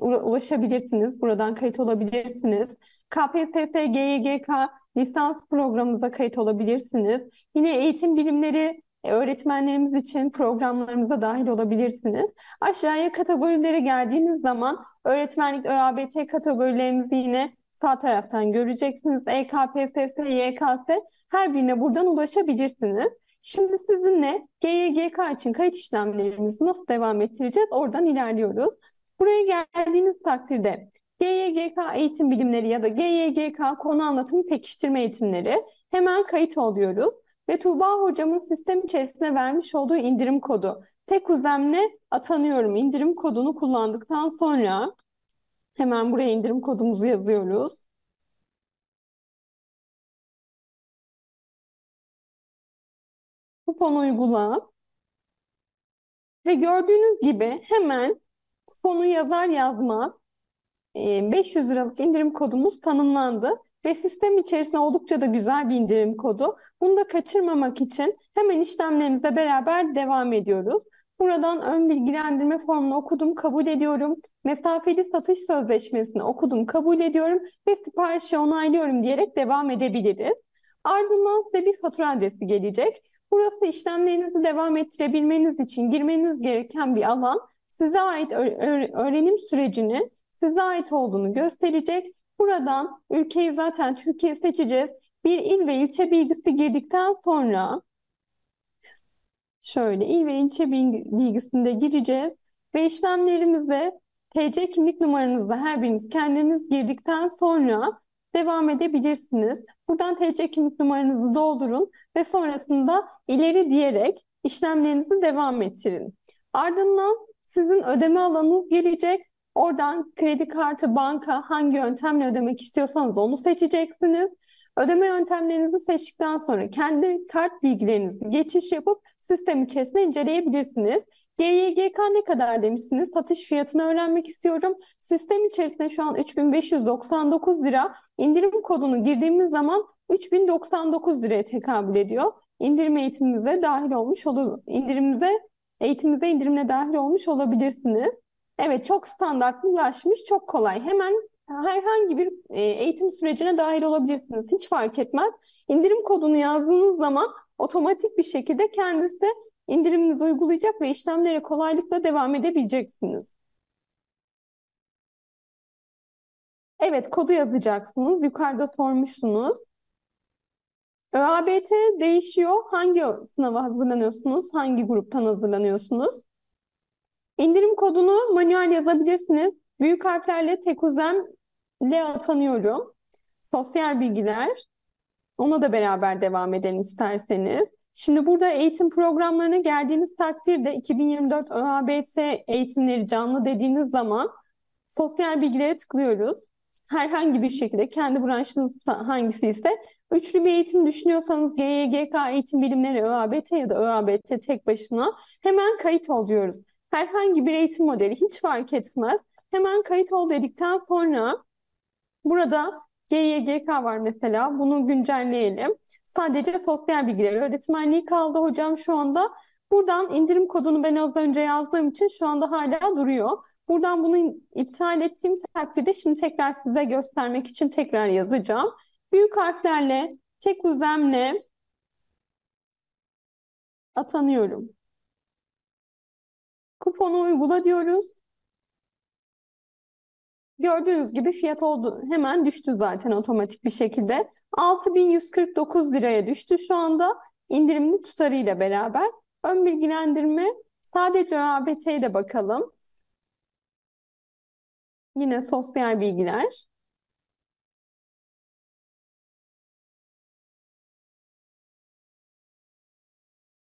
ulaşabilirsiniz. Buradan kayıt olabilirsiniz. KPSS, GYGK lisans programımıza kayıt olabilirsiniz. Yine eğitim bilimleri öğretmenlerimiz için programlarımıza dahil olabilirsiniz. Aşağıya kategorilere geldiğiniz zaman öğretmenlik, ÖABT kategorilerimizi yine sağ taraftan göreceksiniz. KPSS, YKS her birine buradan ulaşabilirsiniz. Şimdi sizinle GYGK için kayıt işlemlerimizi nasıl devam ettireceğiz? Oradan ilerliyoruz. Buraya geldiğiniz takdirde GYGK eğitim bilimleri ya da GYGK konu anlatımı pekiştirme eğitimleri hemen kayıt oluyoruz. Ve Tuğba hocamın sistem içerisine vermiş olduğu indirim kodu Tekuzem'le atanıyorum. İndirim kodunu kullandıktan sonra hemen buraya indirim kodumuzu yazıyoruz. Kupon uygula ve gördüğünüz gibi hemen kuponu yazar yazmaz 500 liralık indirim kodumuz tanımlandı ve sistem içerisinde oldukça da güzel bir indirim kodu. Bunu da kaçırmamak için hemen işlemlerimize beraber devam ediyoruz. Buradan ön bilgilendirme formunu okudum, kabul ediyorum. Mesafeli satış sözleşmesini okudum, kabul ediyorum ve siparişi onaylıyorum diyerek devam edebiliriz. Ardından size bir fatura adresi gelecek. Burası işlemlerinizi devam ettirebilmeniz için girmeniz gereken bir alan. Size ait öğrenim sürecinin size ait olduğunu gösterecek. Buradan ülkeyi zaten Türkiye seçeceğiz. Bir il ve ilçe bilgisi girdikten sonra şöyle il ve ilçe bilgisinde gireceğiz. Ve işlemlerimize TC kimlik numaranızla her biriniz kendiniz girdikten sonra devam edebilirsiniz. Buradan TC kimlik numaranızı doldurun ve sonrasında ileri diyerek işlemlerinizi devam ettirin. Ardından sizin ödeme alanınız gelecek. Oradan kredi kartı, banka hangi yöntemle ödemek istiyorsanız onu seçeceksiniz. Ödeme yöntemlerinizi seçtikten sonra kendi kart bilgilerinizi geçiş yapıp sistem içerisinde inceleyebilirsiniz. GYGK ne kadar demişsiniz? Satış fiyatını öğrenmek istiyorum. Sistem içerisinde şu an 3599 lira. İndirim kodunu girdiğimiz zaman 3099 liraya tekabül ediyor. İndirim eğitimimize dahil olmuş eğitimimize indirimle dahil olmuş olabilirsiniz. Evet, çok standartlaşmış, çok kolay. Hemen herhangi bir eğitim sürecine dahil olabilirsiniz. Hiç fark etmez. İndirim kodunu yazdığınız zaman otomatik bir şekilde kendisi indiriminizi uygulayacak ve işlemlere kolaylıkla devam edebileceksiniz. Evet, kodu yazacaksınız. Yukarıda sormuşsunuz. ÖABT değişiyor. Hangi sınava hazırlanıyorsunuz? Hangi gruptan hazırlanıyorsunuz? İndirim kodunu manuel yazabilirsiniz. Büyük harflerle Tekuzem'le atanıyorum. Sosyal bilgiler. Ona da beraber devam edelim isterseniz. Şimdi burada eğitim programlarına geldiğiniz takdirde 2024 ÖABT eğitimleri canlı dediğiniz zaman sosyal bilgilere tıklıyoruz. Herhangi bir şekilde kendi branşınız hangisi ise üçlü bir eğitim düşünüyorsanız GYGK eğitim bilimleri ÖABT ya da ÖABT tek başına hemen kayıt ol diyoruz. Herhangi bir eğitim modeli hiç fark etmez. Hemen kayıt ol dedikten sonra burada GYGK var mesela, bunu güncelleyelim. Sadece sosyal bilgiler öğretmenliği kaldı hocam şu anda. Buradan indirim kodunu ben az önce yazdığım için şu anda hala duruyor. Buradan bunu iptal ettiğim takdirde şimdi tekrar size göstermek için tekrar yazacağım. Büyük harflerle, Tekuzem'le atanıyorum. Kuponu uygula diyoruz. Gördüğünüz gibi fiyat oldu, hemen düştü zaten otomatik bir şekilde. 6.149 liraya düştü şu anda indirimli tutarıyla beraber. Ön bilgilendirme sadece ÖABT'ye de bakalım. Yine sosyal bilgiler.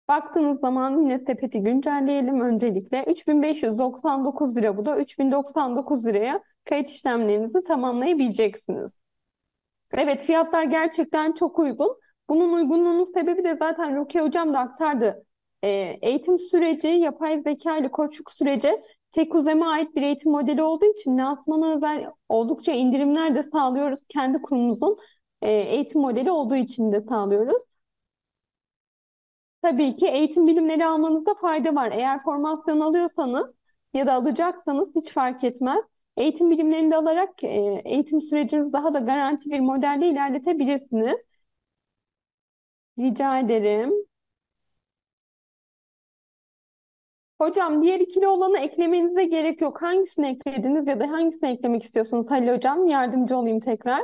Baktığınız zaman yine sepeti güncelleyelim öncelikle. 3.599 lira, bu da 3.099 liraya kayıt işlemlerinizi tamamlayabileceksiniz. Evet, fiyatlar gerçekten çok uygun. Bunun uygunluğunun sebebi de zaten Rukiye Hocam da aktardı. Eğitim süreci, yapay zeka ile koçluk süreci Tekuzem'e ait bir eğitim modeli olduğu için lansmana özel oldukça indirimler de sağlıyoruz. Kendi kurumumuzun eğitim modeli olduğu için de sağlıyoruz. Tabii ki eğitim bilimleri almanızda fayda var. Eğer formasyon alıyorsanız ya da alacaksanız hiç fark etmez. Eğitim bilimlerini de alarak eğitim sürecinizi daha da garanti bir modelle ilerletebilirsiniz. Rica ederim. Hocam diğer ikili olanı eklemenize gerek yok. Hangisini eklediniz ya da hangisini eklemek istiyorsunuz Halil Hocam? Yardımcı olayım tekrar.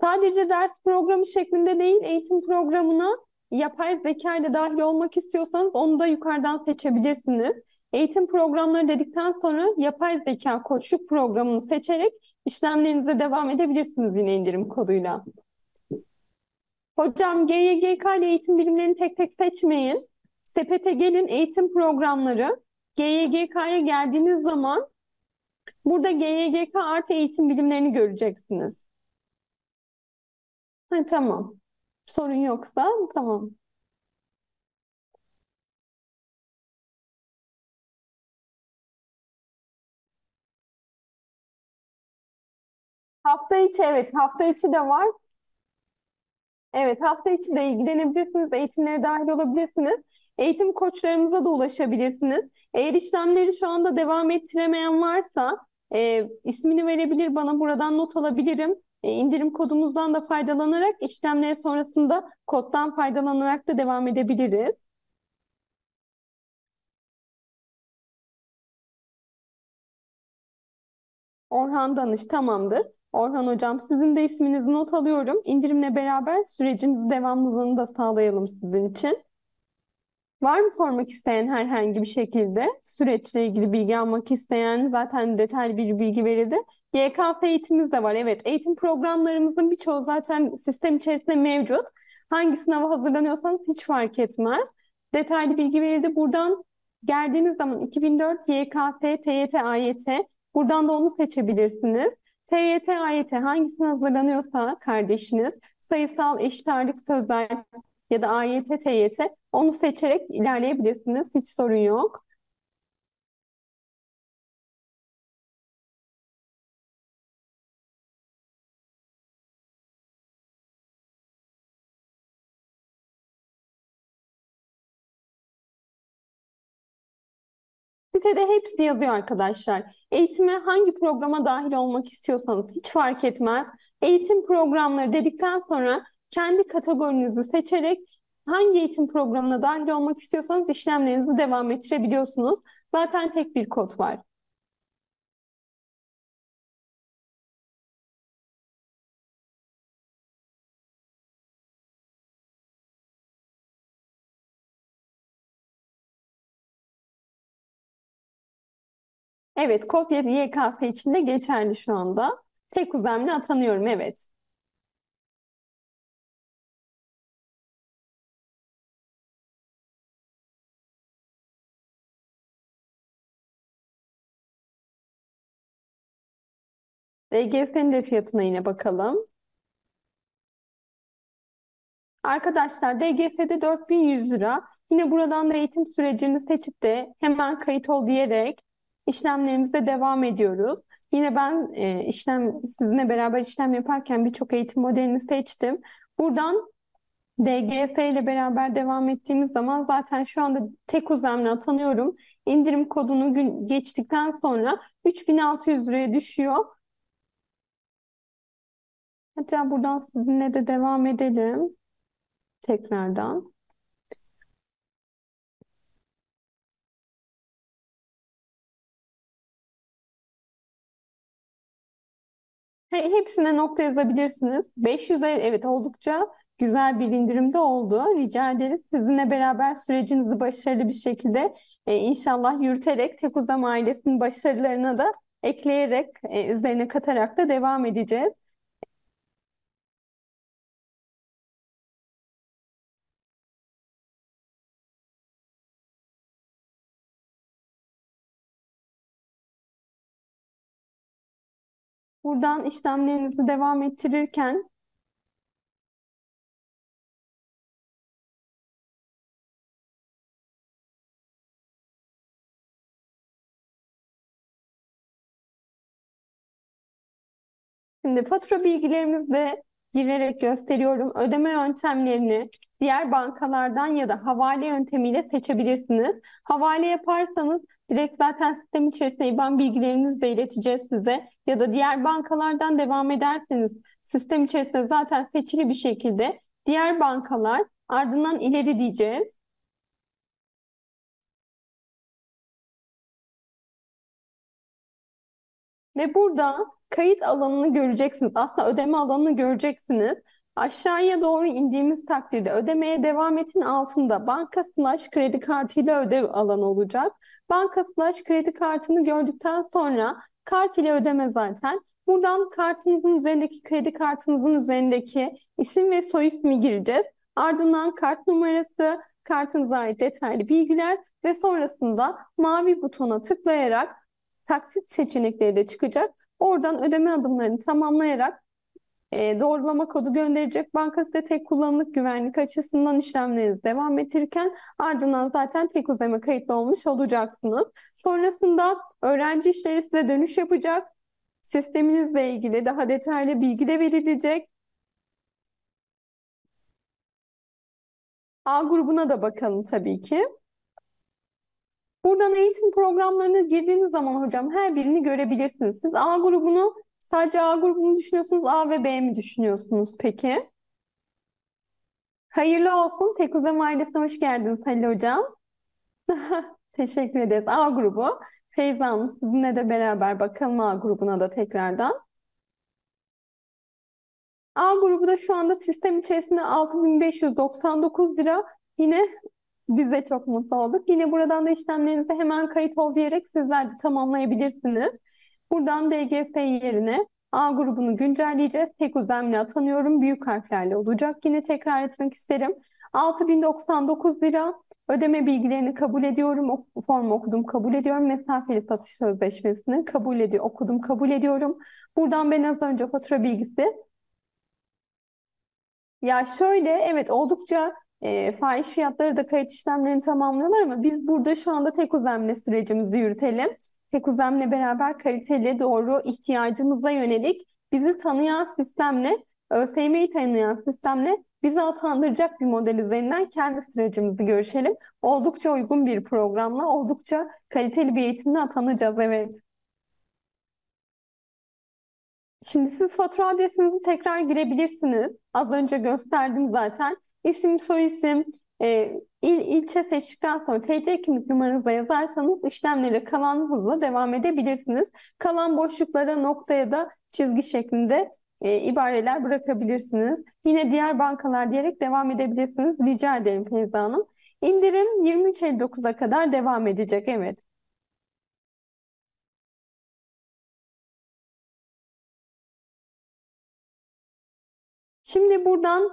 Sadece ders programı şeklinde değil, eğitim programına yapay zeka ile dahil olmak istiyorsanız onu da yukarıdan seçebilirsiniz. Eğitim programları dedikten sonra yapay zeka koçluk programını seçerek işlemlerinize devam edebilirsiniz yine indirim koduyla. Hocam GYGK ile eğitim bilimlerini tek tek seçmeyin. Sepete gelin, eğitim programları. GYGK'ya geldiğiniz zaman burada GYGK artı eğitim bilimlerini göreceksiniz. Ha, tamam. Sorun yoksa tamam. Hafta içi, evet hafta içi de var. Evet, hafta içi de ilgilenebilirsiniz, eğitimlere dahil olabilirsiniz. Eğitim koçlarımıza da ulaşabilirsiniz. Eğer işlemleri şu anda devam ettiremeyen varsa ismini verebilir bana, buradan not alabilirim. İndirim kodumuzdan da faydalanarak işlemlere sonrasında koddan faydalanarak da devam edebiliriz. Orhan danış, tamamdır. Orhan Hocam sizin de isminizi not alıyorum. İndirimle beraber sürecinizi devamlılığını da sağlayalım sizin için. Var mı sormak isteyen herhangi bir şekilde? Süreçle ilgili bilgi almak isteyen, zaten detaylı bir bilgi verildi. YKS eğitimimiz de var. Evet, eğitim programlarımızın birçoğu zaten sistem içerisinde mevcut. Hangi sınava hazırlanıyorsanız hiç fark etmez. Detaylı bilgi verildi. Buradan geldiğiniz zaman 2004 YKS, TYT, AYT. Buradan da onu seçebilirsiniz. TYT, AYT hangisine hazırlanıyorsa kardeşiniz, sayısal, eşit ağırlık, sözel ya da AYT, TYT onu seçerek ilerleyebilirsiniz. Hiç sorun yok. Sitede hepsi yazıyor arkadaşlar. Eğitime hangi programa dahil olmak istiyorsanız hiç fark etmez. Eğitim programları dedikten sonra kendi kategorinizi seçerek hangi eğitim programına dahil olmak istiyorsanız işlemlerinizi devam ettirebiliyorsunuz. Zaten tek bir kod var. Evet, kod YKS için de geçerli şu anda. Tekuzem'le atanıyorum, evet. DGS'nin de fiyatına yine bakalım. Arkadaşlar DGS'de 4100 lira. Yine buradan da eğitim sürecini seçip de hemen kayıt ol diyerek işlemlerimize devam ediyoruz. Yine ben sizinle beraber işlem yaparken birçok eğitim modelini seçtim. Buradan DGS ile beraber devam ettiğimiz zaman zaten şu anda Tekuzem'le atanıyorum. İndirim kodunu geçtikten sonra 3600 liraya düşüyor. Hatta buradan sizinle de devam edelim. Tekrardan. Hepsine nokta yazabilirsiniz. 500'e evet oldukça güzel bir indirimde oldu. Rica ederiz. Sizinle beraber sürecinizi başarılı bir şekilde inşallah yürüterek Tekuzem ailesinin başarılarına da ekleyerek üzerine katarak da devam edeceğiz. Buradan işlemlerinizi devam ettirirken şimdi fatura bilgilerimizi de girerek gösteriyorum. Ödeme yöntemlerini diğer bankalardan ya da havale yöntemiyle seçebilirsiniz. Havale yaparsanız direkt zaten sistem içerisinde IBAN bilgilerinizi de ileteceğiz size. Ya da diğer bankalardan devam ederseniz sistem içerisinde zaten seçili bir şekilde diğer bankalar ardından ileri diyeceğiz. Ve burada kayıt alanını göreceksiniz. Aslında ödeme alanını göreceksiniz. Aşağıya doğru indiğimiz takdirde ödemeye devam etin altında banka/kredi kartıyla ödev alanı olacak. Banka/kredi kartını gördükten sonra kart ile ödeme zaten. Buradan kartınızın üzerindeki kredi kartınızın üzerindeki isim ve soy ismi gireceğiz. Ardından kart numarası, kartınıza ait detaylı bilgiler ve sonrasında mavi butona tıklayarak taksit seçenekleri de çıkacak. Oradan ödeme adımlarını tamamlayarak doğrulama kodu gönderecek. Banka size tek kullanımlık güvenlik açısından işlemleriniz devam ettirirken ardından zaten Tekuzem'e kayıtlı olmuş olacaksınız. Sonrasında öğrenci işleri size dönüş yapacak. Sisteminizle ilgili daha detaylı bilgi de verilecek. A grubuna da bakalım tabii ki. Buradan eğitim programlarına girdiğiniz zaman hocam her birini görebilirsiniz. Siz A grubunu, sadece A grubunu düşünüyorsunuz, A ve B mi düşünüyorsunuz peki? Hayırlı olsun. Tekuzem ailesine hoş geldiniz Halil Hocam. Teşekkür ederiz. A grubu. Feyza Hanım sizinle de beraber bakalım A grubuna da tekrardan. A grubu da şu anda sistem içerisinde 6599 lira. Yine biz de çok mutlu olduk. Yine buradan da işlemlerinize hemen kayıt ol diyerek sizler de tamamlayabilirsiniz. Buradan DGS yerine A grubunu güncelleyeceğiz. Tekuzem'le atanıyorum. Büyük harflerle olacak. Yine tekrar etmek isterim. 6099 lira. Ödeme bilgilerini kabul ediyorum. Formu okudum, kabul ediyorum. Mesafeli satış sözleşmesini kabul ediyorum. Okudum, kabul ediyorum. Buradan ben az önce fatura bilgisi. Ya şöyle, evet oldukça fahiş fiyatları da kayıt işlemlerini tamamlıyorlar ama biz burada şu anda Tekuzem'le sürecimizi yürütelim. Tekuzem'le beraber kaliteli doğru ihtiyacımıza yönelik bizi tanıyan sistemle, ÖSYM'yi tanıyan sistemle bizi atandıracak bir model üzerinden kendi sürecimizi görüşelim. Oldukça uygun bir programla, oldukça kaliteli bir eğitimle atanacağız, evet. Şimdi siz fatura adresinizi tekrar girebilirsiniz. Az önce gösterdim zaten. İsim, soyisim, ilçe seçtikten sonra TC kimlik numaranızla yazarsanız işlemlere kalan hızla devam edebilirsiniz. Kalan boşluklara noktaya da çizgi şeklinde ibareler bırakabilirsiniz. Yine diğer bankalar diyerek devam edebilirsiniz. Rica ederim Feyza Hanım. İndirim 23.59'a kadar devam edecek. Evet. Şimdi buradan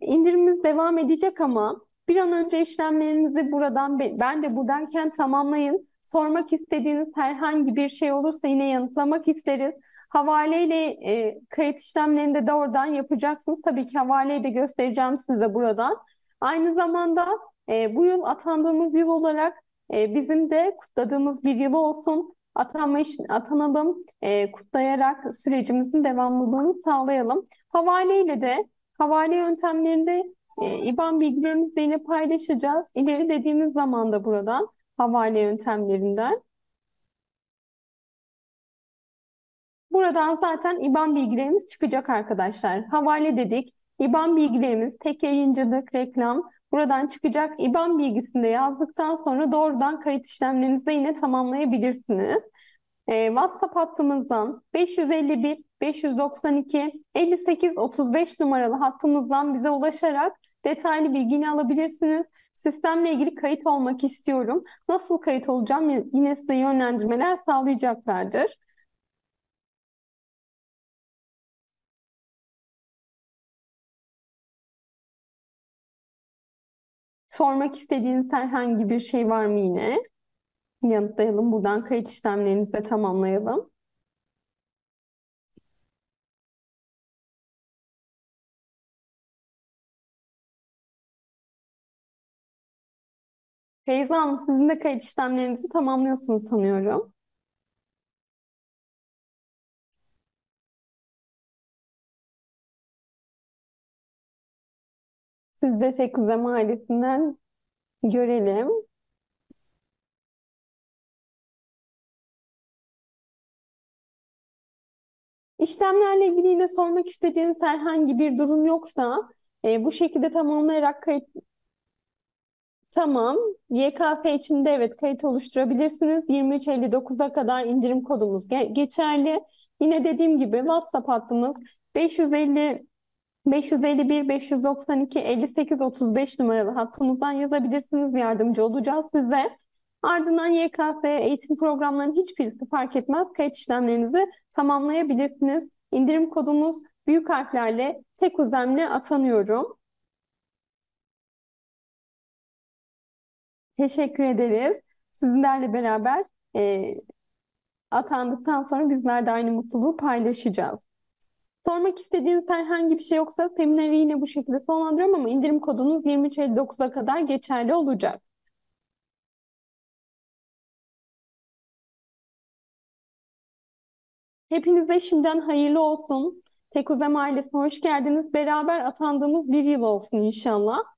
indirimimiz devam edecek ama bir an önce işlemlerinizi buradan, ben de bu derken tamamlayın. Sormak istediğiniz herhangi bir şey olursa yine yanıtlamak isteriz. Havaleyle kayıt işlemlerini de oradan yapacaksınız. Tabii ki havaleyi de göstereceğim size buradan. Aynı zamanda bu yıl atandığımız yıl olarak bizim de kutladığımız bir yıl olsun. Atanalım, kutlayarak sürecimizin devamlılığını sağlayalım. Havaleyle de, havale yöntemlerinde IBAN bilgilerimizi de yine paylaşacağız. İleri dediğimiz zaman da buradan havale yöntemlerinden. Buradan zaten IBAN bilgilerimiz çıkacak arkadaşlar. Havale dedik. IBAN bilgilerimiz, tek yayıncılık, reklam buradan çıkacak. IBAN bilgisini de yazdıktan sonra doğrudan kayıt işlemlerinizi de yine tamamlayabilirsiniz. WhatsApp hattımızdan 551-592-5835 numaralı hattımızdan bize ulaşarak detaylı bilgini alabilirsiniz. Sistemle ilgili kayıt olmak istiyorum, nasıl kayıt olacağım, yine size yönlendirmeler sağlayacaklardır. Sormak istediğiniz herhangi bir şey var mı yine? Yanıtlayalım. Buradan kayıt işlemlerinizi de tamamlayalım. Feyza Hanım, sizin de kayıt işlemlerinizi tamamlıyorsunuz sanıyorum. Siz de Tekuzem ailesinden görelim. İşlemlerle ilgili yine sormak istediğiniz herhangi bir durum yoksa bu şekilde tamamlayarak kayıt... Tamam. YKS için de evet kayıt oluşturabilirsiniz. 23.59'a kadar indirim kodumuz geçerli. Yine dediğim gibi WhatsApp hattımız 551-592-5835 numaralı hattımızdan yazabilirsiniz. Yardımcı olacağız size. Ardından YKS eğitim programlarının hiçbirisi fark etmez. Kayıt işlemlerinizi tamamlayabilirsiniz. İndirim kodumuz büyük harflerle Tekuzem'le atanıyorum. Teşekkür ederiz. Sizlerle beraber atandıktan sonra bizler de aynı mutluluğu paylaşacağız. Sormak istediğiniz herhangi bir şey yoksa semineri yine bu şekilde sonlandırıyorum ama indirim kodunuz 23.59'a kadar geçerli olacak. Hepinize şimdiden hayırlı olsun. Tekuzem ailesine hoş geldiniz. Beraber atandığımız bir yıl olsun inşallah.